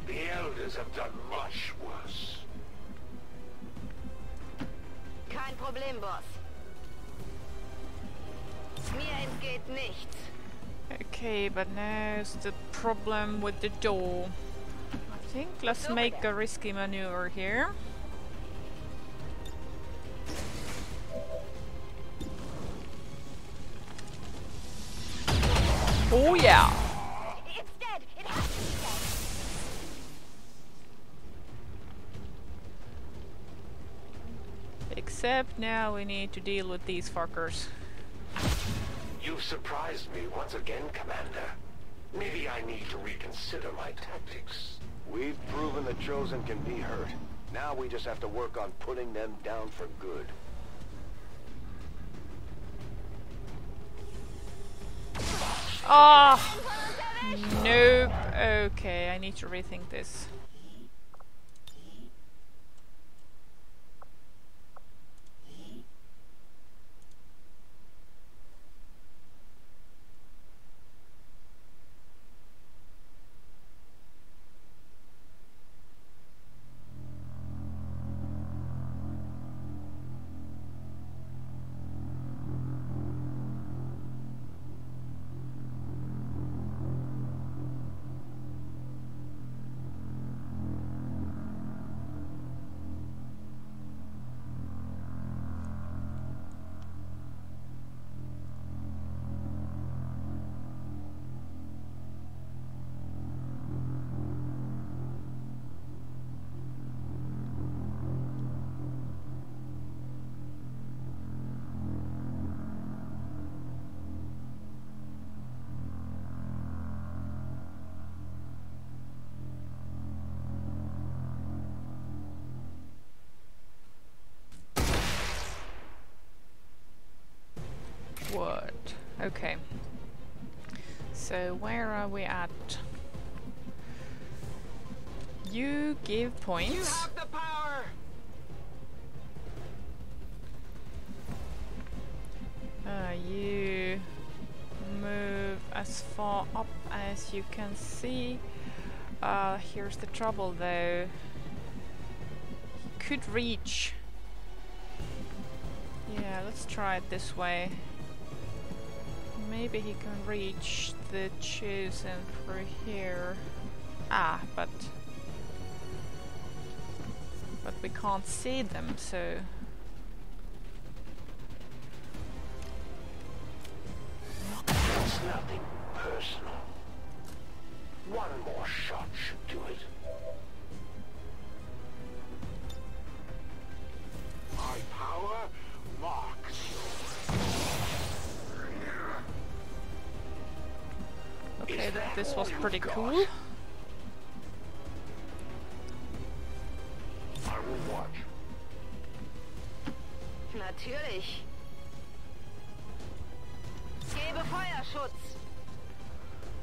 The elders have done much worse. Kein Problem, boss. Okay, but now's the problem with the door. I think let's make a risky maneuver here. Oh yeah! It's dead. It has to be dead. Except now we need to deal with these fuckers. You've surprised me once again, Commander. Maybe I need to reconsider my tactics. We've proven the Chosen can be hurt. Now we just have to work on putting them down for good. Ah! Oh, nope. Okay, I need to rethink this. Okay, so where are we at? You give points. You have the power. Uh, you move as far up as you can see. Uh, here's the trouble though. You could reach. Yeah, let's try it this way. Maybe he can reach the Chosen through here. Ah, but... But we can't see them, so... nothing personal. One more shot should do it. My power marks you. Okay, that this was pretty cool. I will watch. Natürlich. Gebe Feuerschutz.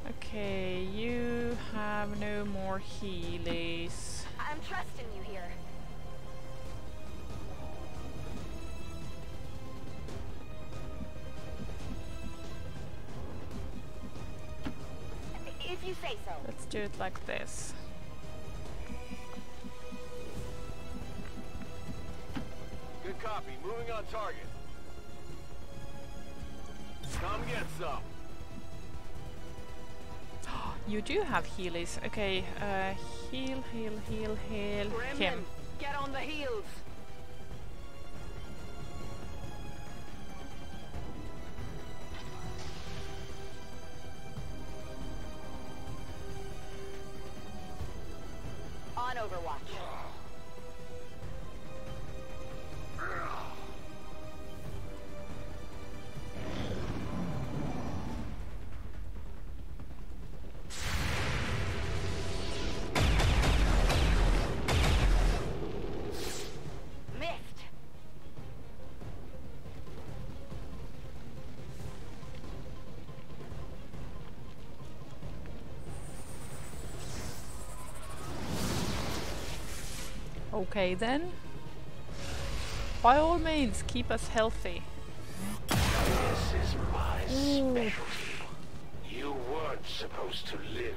Okay, you have no more healies. I'm trusting you here. If you say so. Let's do it like this. Good copy. Moving on target. Come get some. You do have healies. Okay, uh, heal, heal, heal, heal. Him. Get on the heels. On Overwatch. Okay then, by all means, keep us healthy. This is my specialty. You weren't supposed to live.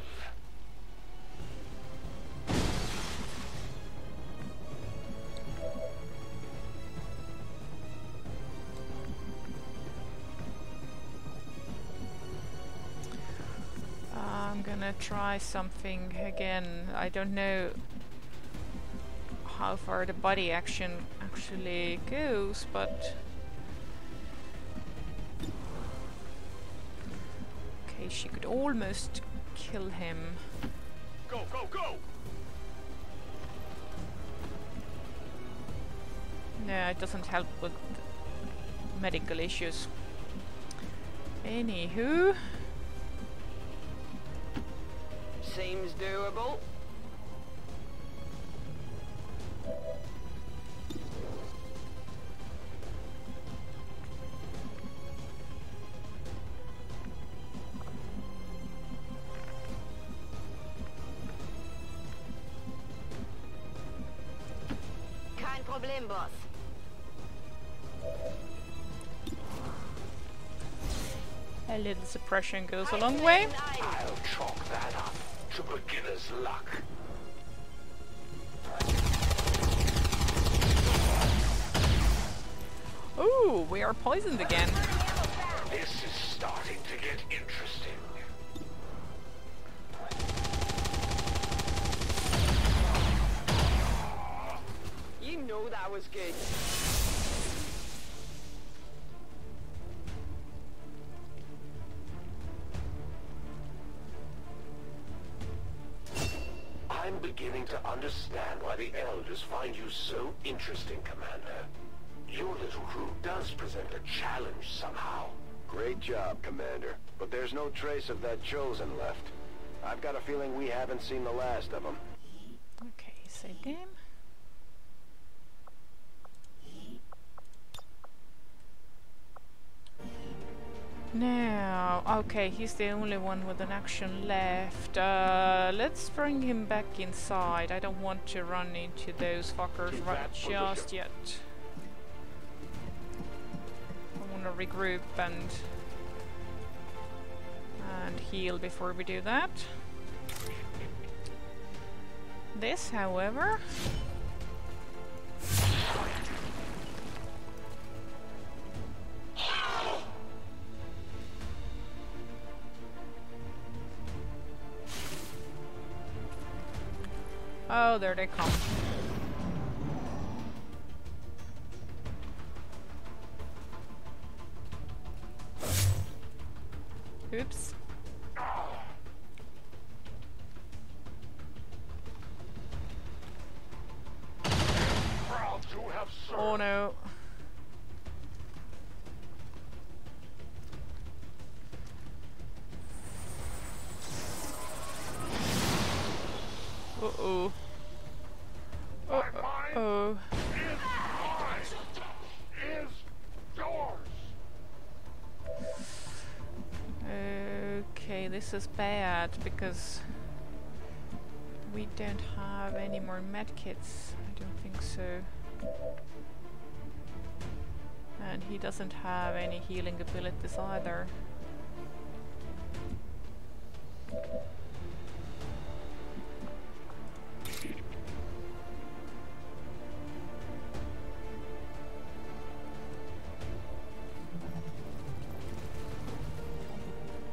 I'm gonna try something again. I don't know how far the body action actually goes, but okay, she could almost kill him. Go, go, go! No, it doesn't help with medical issues. Anywho, seems doable. Boss. A little suppression goes a long way. I'll chalk that up to beginner's luck. Ooh, we are poisoned again. This is starting to get interesting. Oh, that was good. I'm beginning to understand why the elders find you so interesting, Commander. Your little crew does present a challenge somehow. Great job, Commander. But there's no trace of that Chosen left. I've got a feeling we haven't seen the last of them. Okay, save game. Now, okay, he's the only one with an action left. Uh, let's bring him back inside. I don't want to run into those fuckers right just yet. I want to regroup and and heal before we do that. This, however, oh, there they come. Oops. Oh no. Uh-oh. Uh-oh. Okay, this is bad because we don't have any more medkits. I don't think so. And he doesn't have any healing abilities either.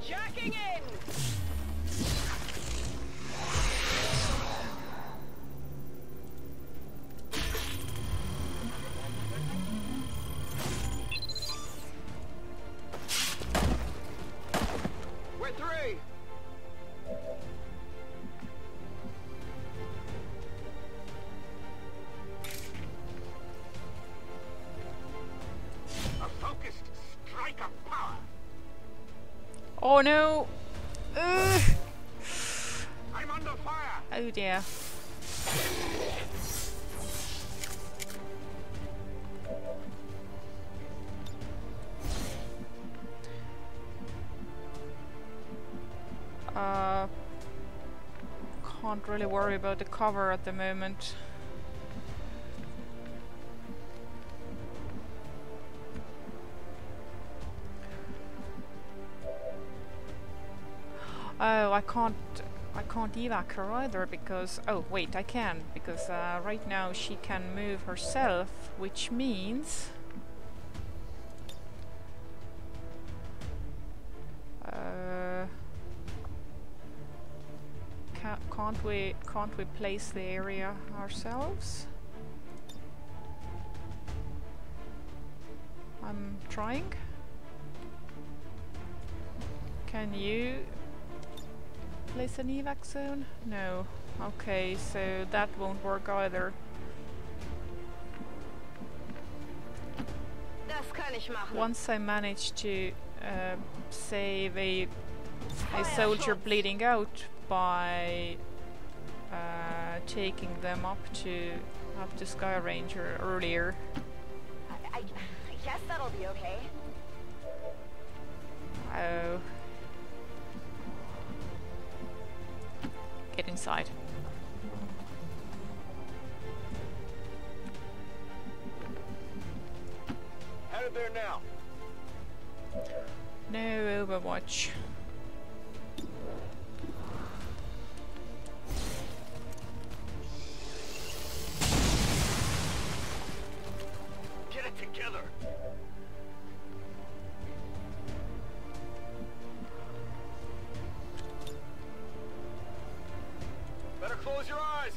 Jacking in. We're three. Oh no! Uh. I'm under fire. Oh dear. Uh, can't really worry about the cover at the moment. Oh, I can't, I can't evac her either because, oh wait, I can, because uh, right now she can move herself, which means uh, can't, can't we, can't we place the area ourselves? I'm trying. Can you place an evac zone? No. Okay, so that won't work either. Once I manage to uh, save a, a soldier bleeding out by uh, taking them up to up to Skyranger earlier. I, I, I guess that'll be okay. Oh. Get inside. Out of there now. No Overwatch. Get it together. Better close your eyes.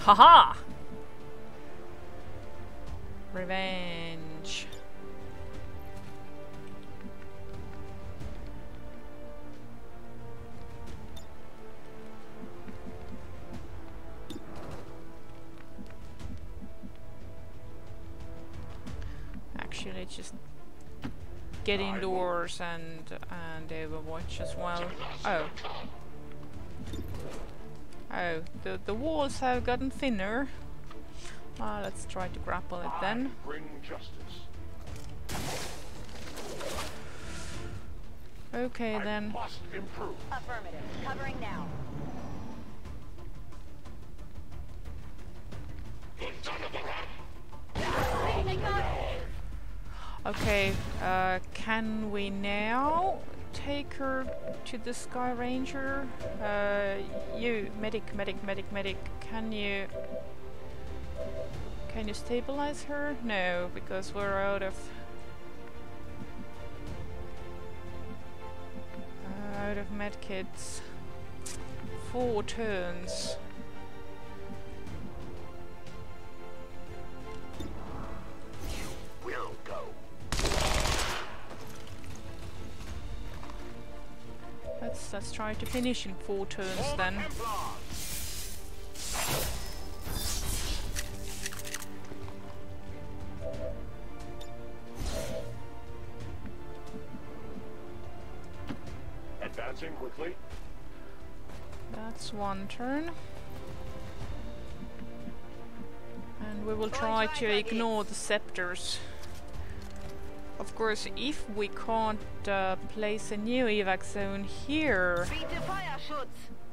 Haha! Revenge. Actually, just get indoors and and Overwatch as well. Oh, oh, the the walls have gotten thinner. Ah, uh, let's try to grapple it then. Okay then. Affirmative. Covering now. Okay, uh, can we now take her to the Skyranger? Uh, you, medic, medic, medic, medic, can you... Can you stabilize her? No, because we're out of... Uh, out of medkits. Four turns. Yes, let's try to finish in four turns then. Advancing quickly. That's one turn. And we will try to ignore the scepters. Of course, if we can't uh, place a new evac zone here,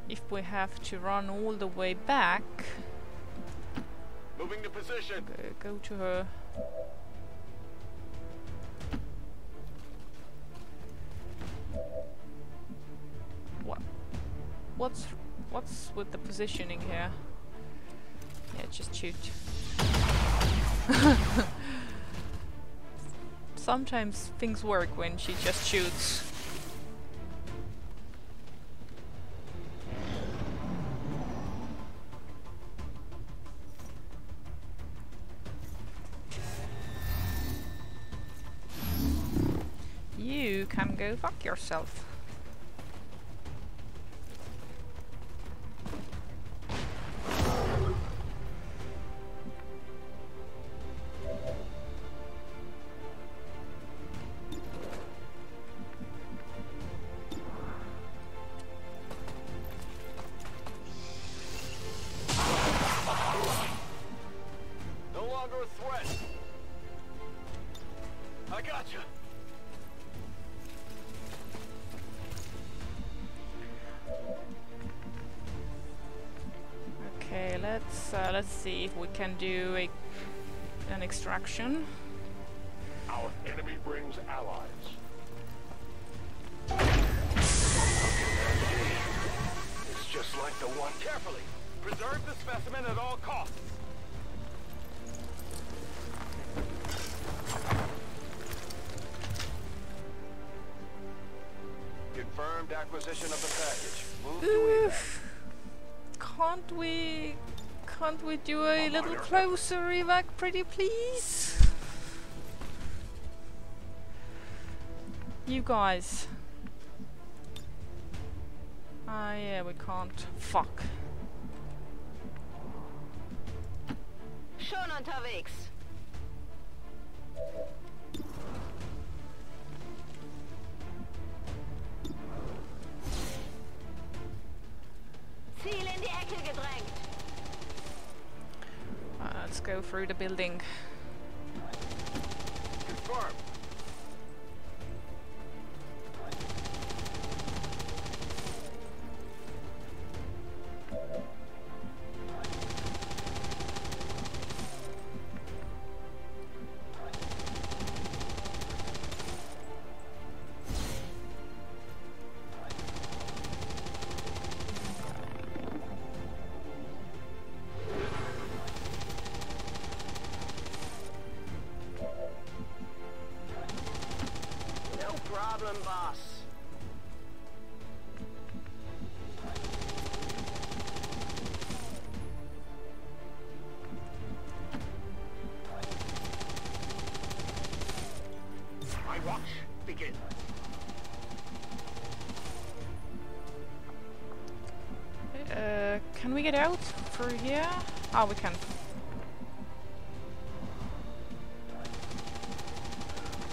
if we have to run all the way back, moving to position. Uh, go to her. What? What's what's with the positioning here? Yeah, just shoot. Sometimes things work when she just shoots. You can go fuck yourself. Let's see if we can do a, an extraction. Our enemy brings allies. It's just like the one. Carefully, preserve the specimen at all costs. Confirmed acquisition of the package. Move to evac. Can't we? Can't we do a little closer evac, pretty please? You guys. Ah, uh, yeah, we can't. Fuck. Schon unterwegs. Ziel in die Ecke gedrängt. Let's go through the building. Confirm. Get out through here. Oh, we can.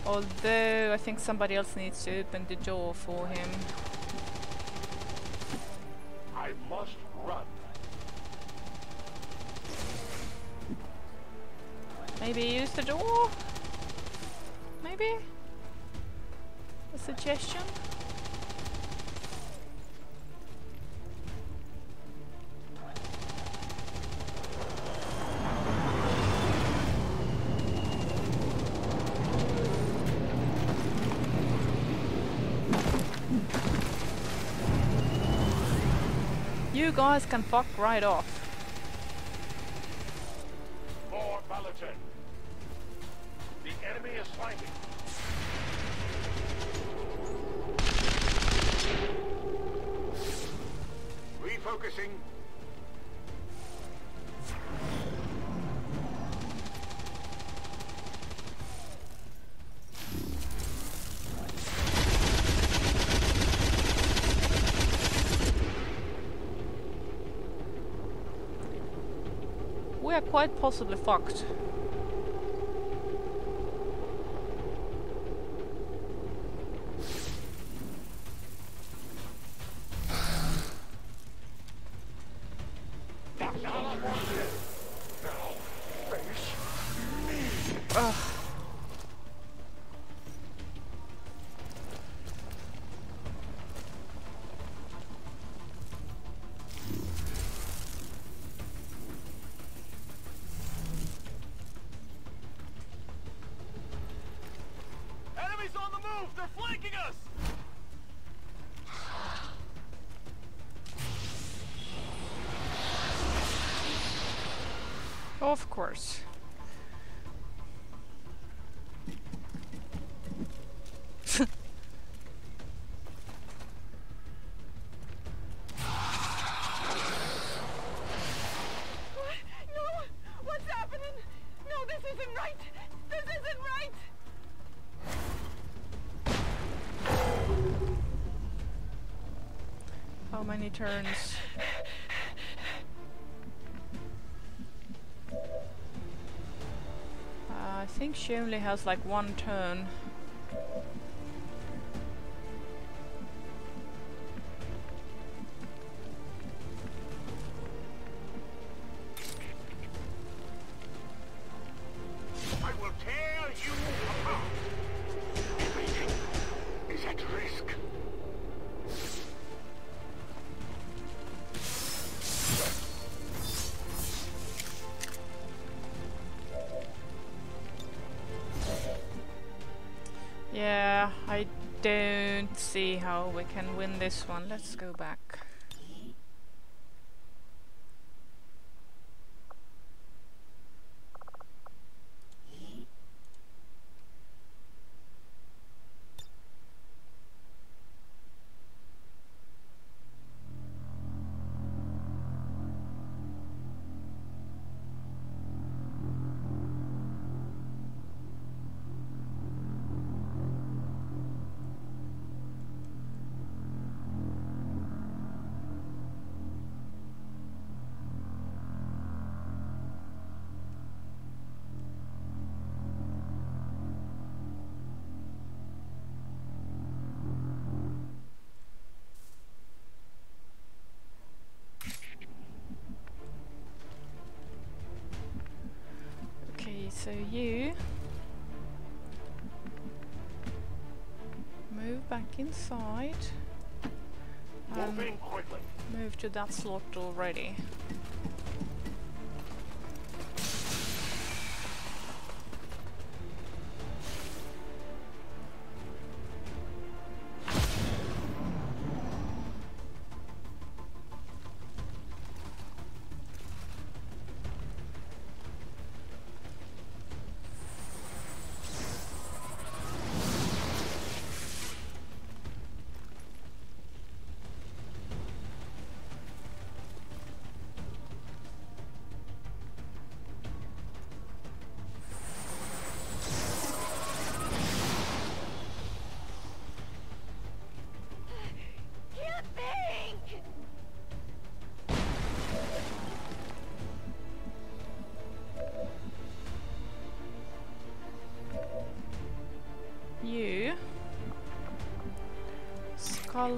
Although I think somebody else needs to open the door for him. I must run. Maybe use the door. Maybe a suggestion. You guys can fuck right off. More Ballatin. The enemy is fighting. Refocusing. we are quite possibly fucked. Of course. Turns. Uh, I think she only has like one turn. See how we can win this one. Let's go back. So you move back inside and move to that slot already.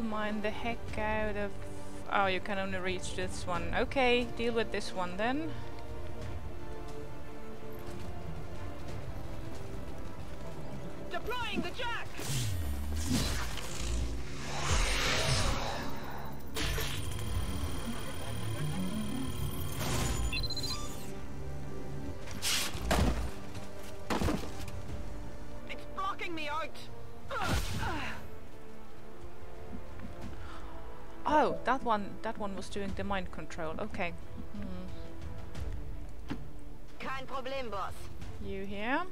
Mine the heck out of... Oh, you can only reach this one. Okay, deal with this one then. Deploying the jack! It's blocking me out! Oh, that one, that one was doing the mind control, okay. Mm. Kein Problem, boss. You here.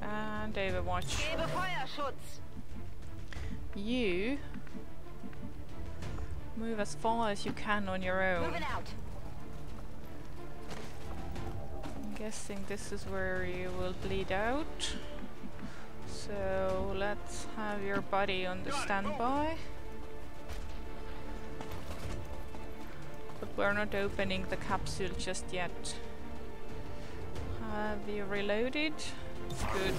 And Overwatch. You move as far as you can on your own. Moving out. I'm guessing this is where you will bleed out. So let's have your buddy on the standby. But We're not opening the capsule just yet. Have you reloaded? Good.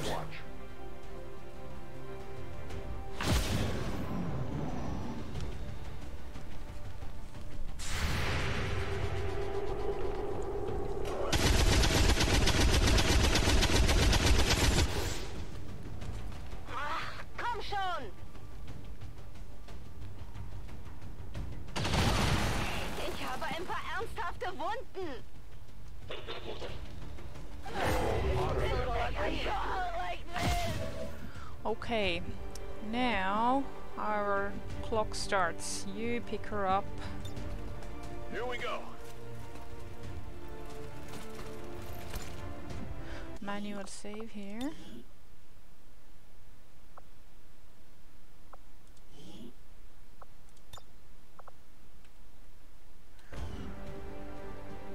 Okay, now our clock starts. You pick her up. Here we go. Manual save here.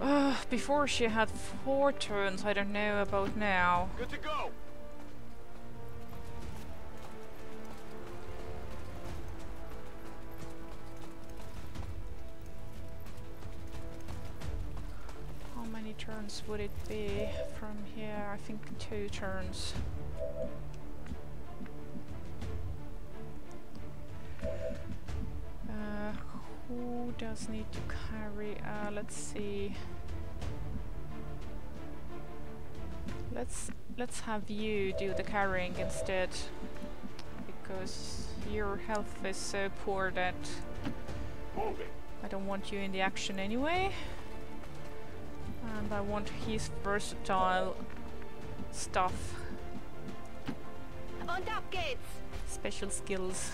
Uh, before she had four turns, I don't know about now. Good to go. How many turns would it be from here? I think two turns. Uh, Who does need to carry? Uh, let's see. Let's let's have you do the carrying instead, because your health is so poor that I don't want you in the action anyway, and I want his versatile stuff. On top gates. Special skills.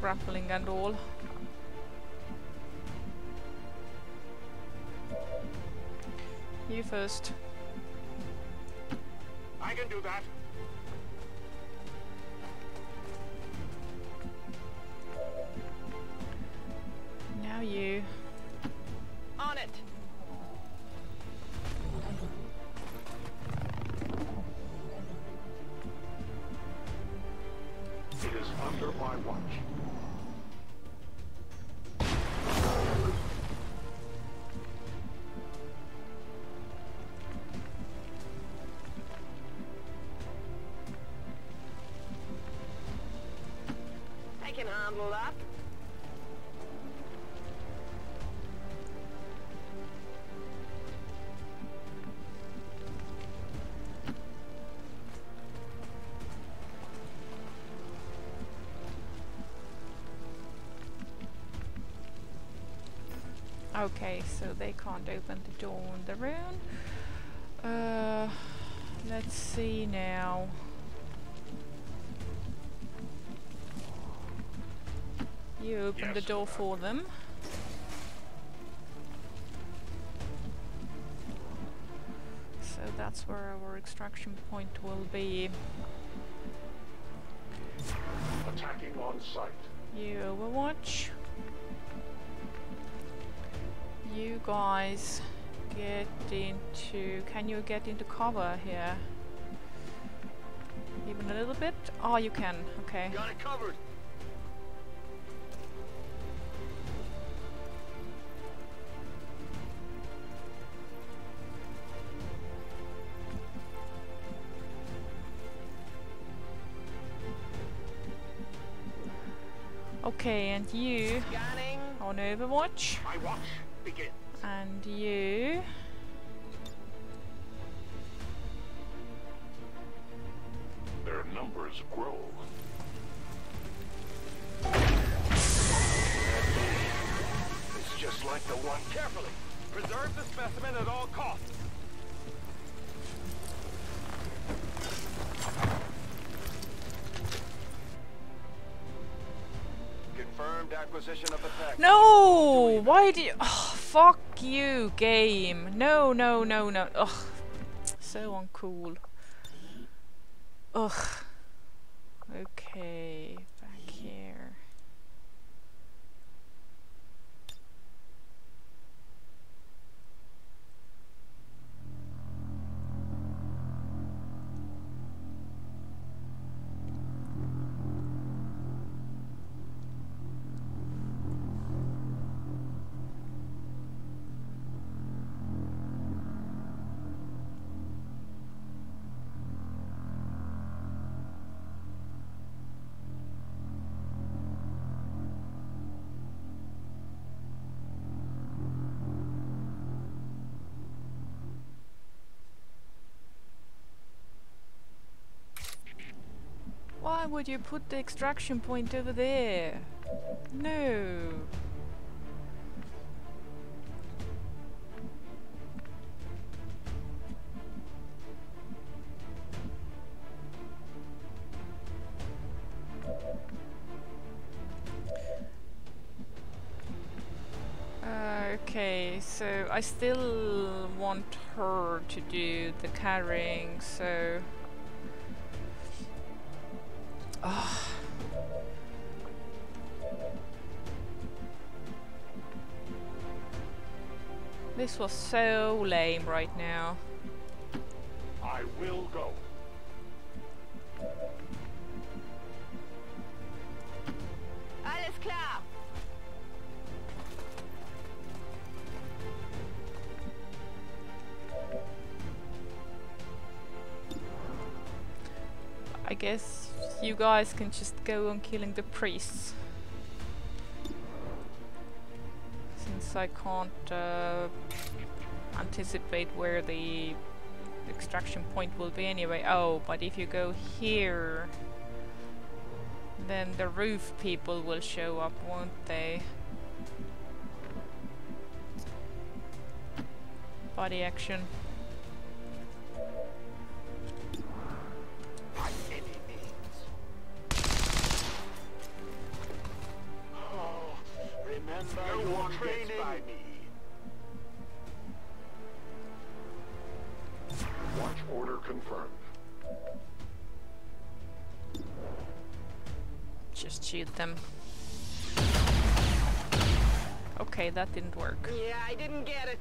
Grappling and all. You first. I can do that. Now you. On it. It is under my watch. Up. Okay, so they can't open the door on their own. Uh, let's see now. You open yes. the door for them. So that's where our extraction point will be. Attacking on sight. You overwatch. You guys get into... Can you get into cover here? Even a little bit? Oh, you can. Okay. Got it covered. Okay, and you Scanning. on Overwatch, My watch begins. and you their numbers grow. It's just like the one. Carefully preserve the specimen at all costs. Acquisition of the pack. No! Why do you... Oh, fuck you, game. No, no, no, no. Ugh. So uncool. Ugh. Okay. Back here. Why would you put the extraction point over there? No. Okay, so I still want her to do the carrying, so... Ugh. This was so lame right now. I will go. Alles klar. I guess you guys can just go on killing the priests, since I can't uh, anticipate where the extraction point will be anyway. Oh, but if you go here, then the roof people will show up, won't they? Body action. No one gets by me. Watch order confirmed. Just shoot them. Okay, that didn't work. Yeah, I didn't get it.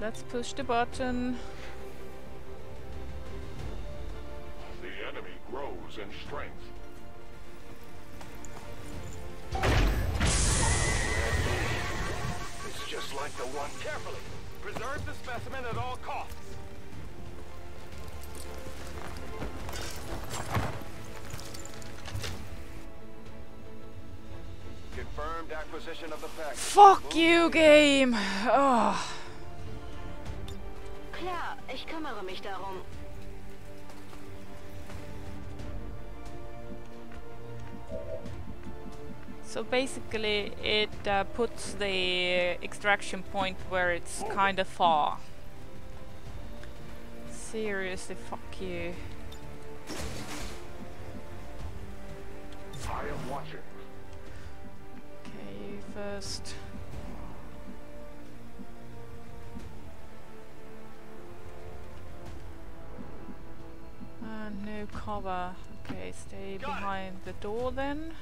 Let's push the button. The enemy grows in strength. It's just like the one. Carefully. Preserve the specimen at all costs. Confirmed acquisition of the package. Fuck you, game. Oh. Klar, ich kümmere mich darum. So basically it uh, puts the extraction point where it's kind of far. Seriously, fuck you. I am watching. Okay, first... Uh, no cover. Okay, stay Got behind it. the door then.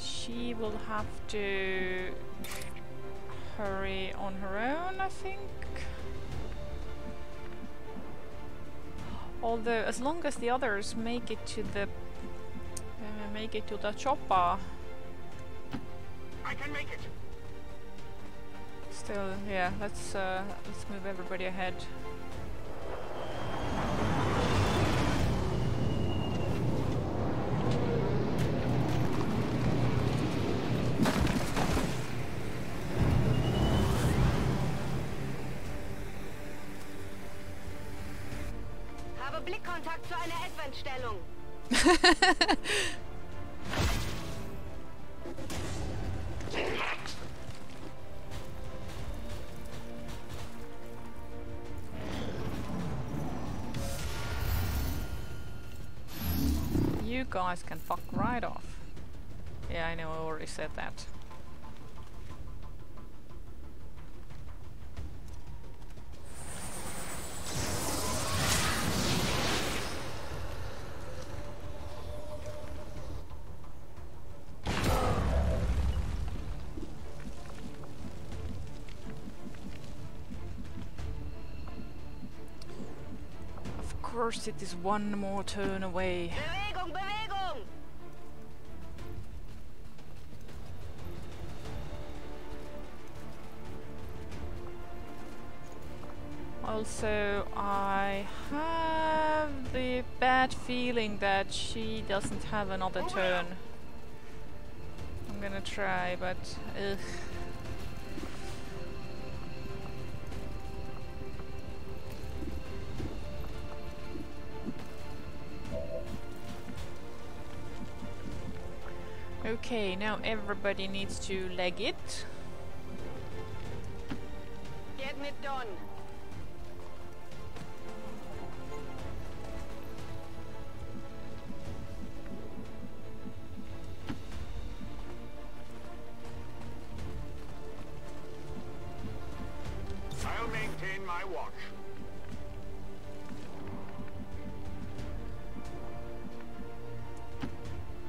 She will have to hurry on her own, I think. Although, as long as the others make it to the uh, make it to the chopper, I can make it. Still, yeah. Let's uh, let's move everybody ahead. Blickkontakt zu einer Advent-Stellung. guys can fuck right off. Yeah, I know, I already said that. First, it is one more turn away. Bewegung, bewegung. Also, I have the bad feeling that she doesn't have another turn. I'm gonna try, but ugh. Okay, now everybody needs to leg it. Getting it done. I'll maintain my watch.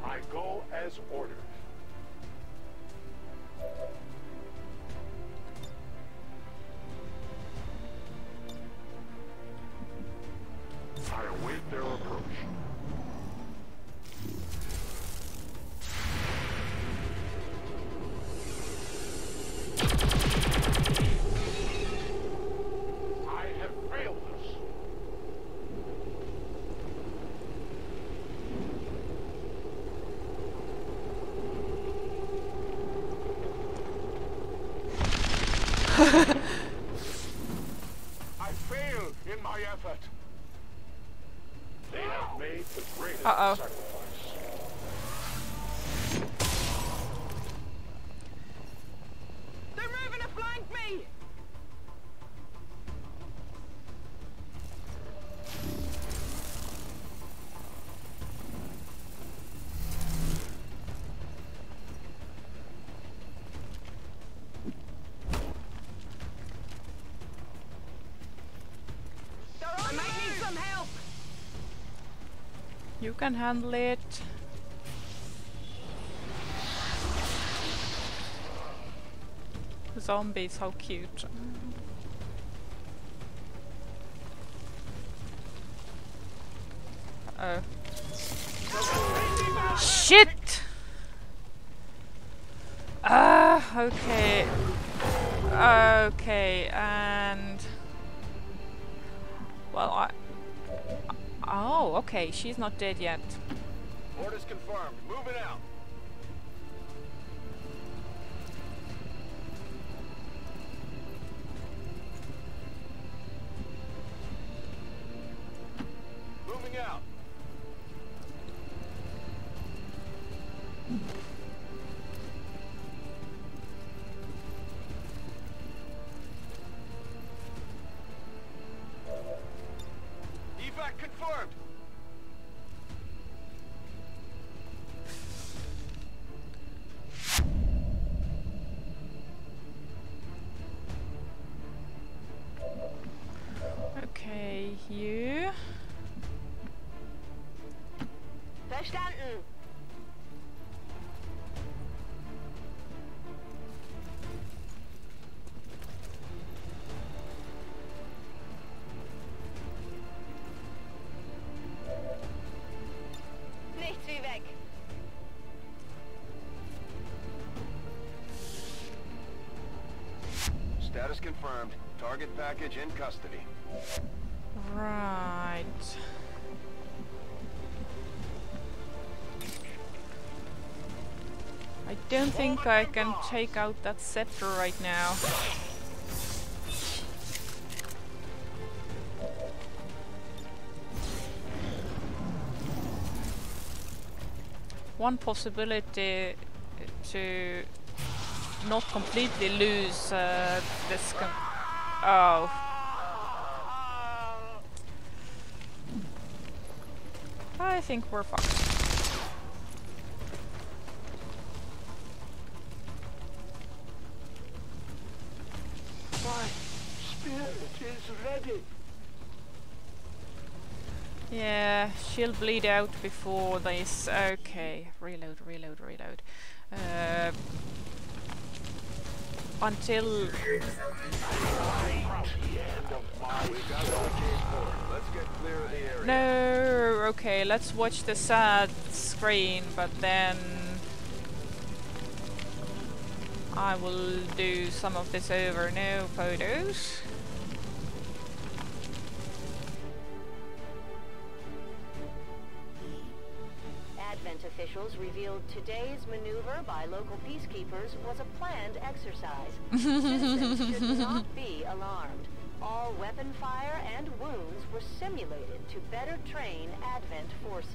I go as ordered. I await their approach. I have failed us. I fail in my effort. They have made the greatest uh-oh. sacrifice. They're moving to flank me. You can handle it. The zombies, how cute. Uh oh. Shit! Ah, uh, okay. Okay, and. Well, I. Oh, okay, she's not dead yet. Orders confirmed. Moving out. Moving out. Confirmed. Okay, you. Verstanden. Status confirmed. Target package in custody. Right. I don't think I can take out that scepter right now. One possibility to not completely lose uh, this com oh. I think we're fucked. My spirit is ready. Yeah, she'll bleed out before this. Okay, reload, reload, reload. Uh, until... No, okay, let's watch the sad screen, but then... I will do some of this over. No photos. Advent officials revealed today's maneuver by local peacekeepers was a planned exercise. Citizens should not be alarmed. All weapon fire and wounds were simulated to better train Advent forces.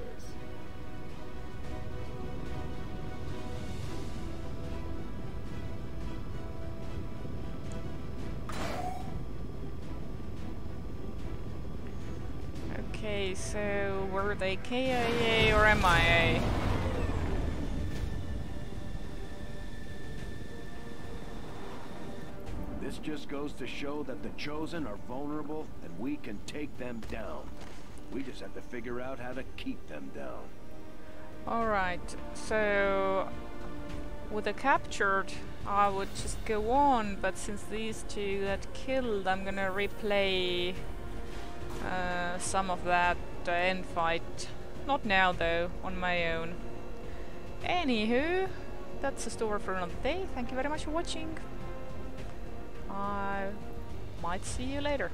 Okay, so were they K I A or M I A? This just goes to show that the Chosen are vulnerable and we can take them down. We just have to figure out how to keep them down. Alright, so with the captured I would just go on, but since these two got killed, I'm gonna replay Uh, some of that uh, end fight. Not now though, on my own. Anywho, that's the story for another day. Thank you very much for watching. I might see you later.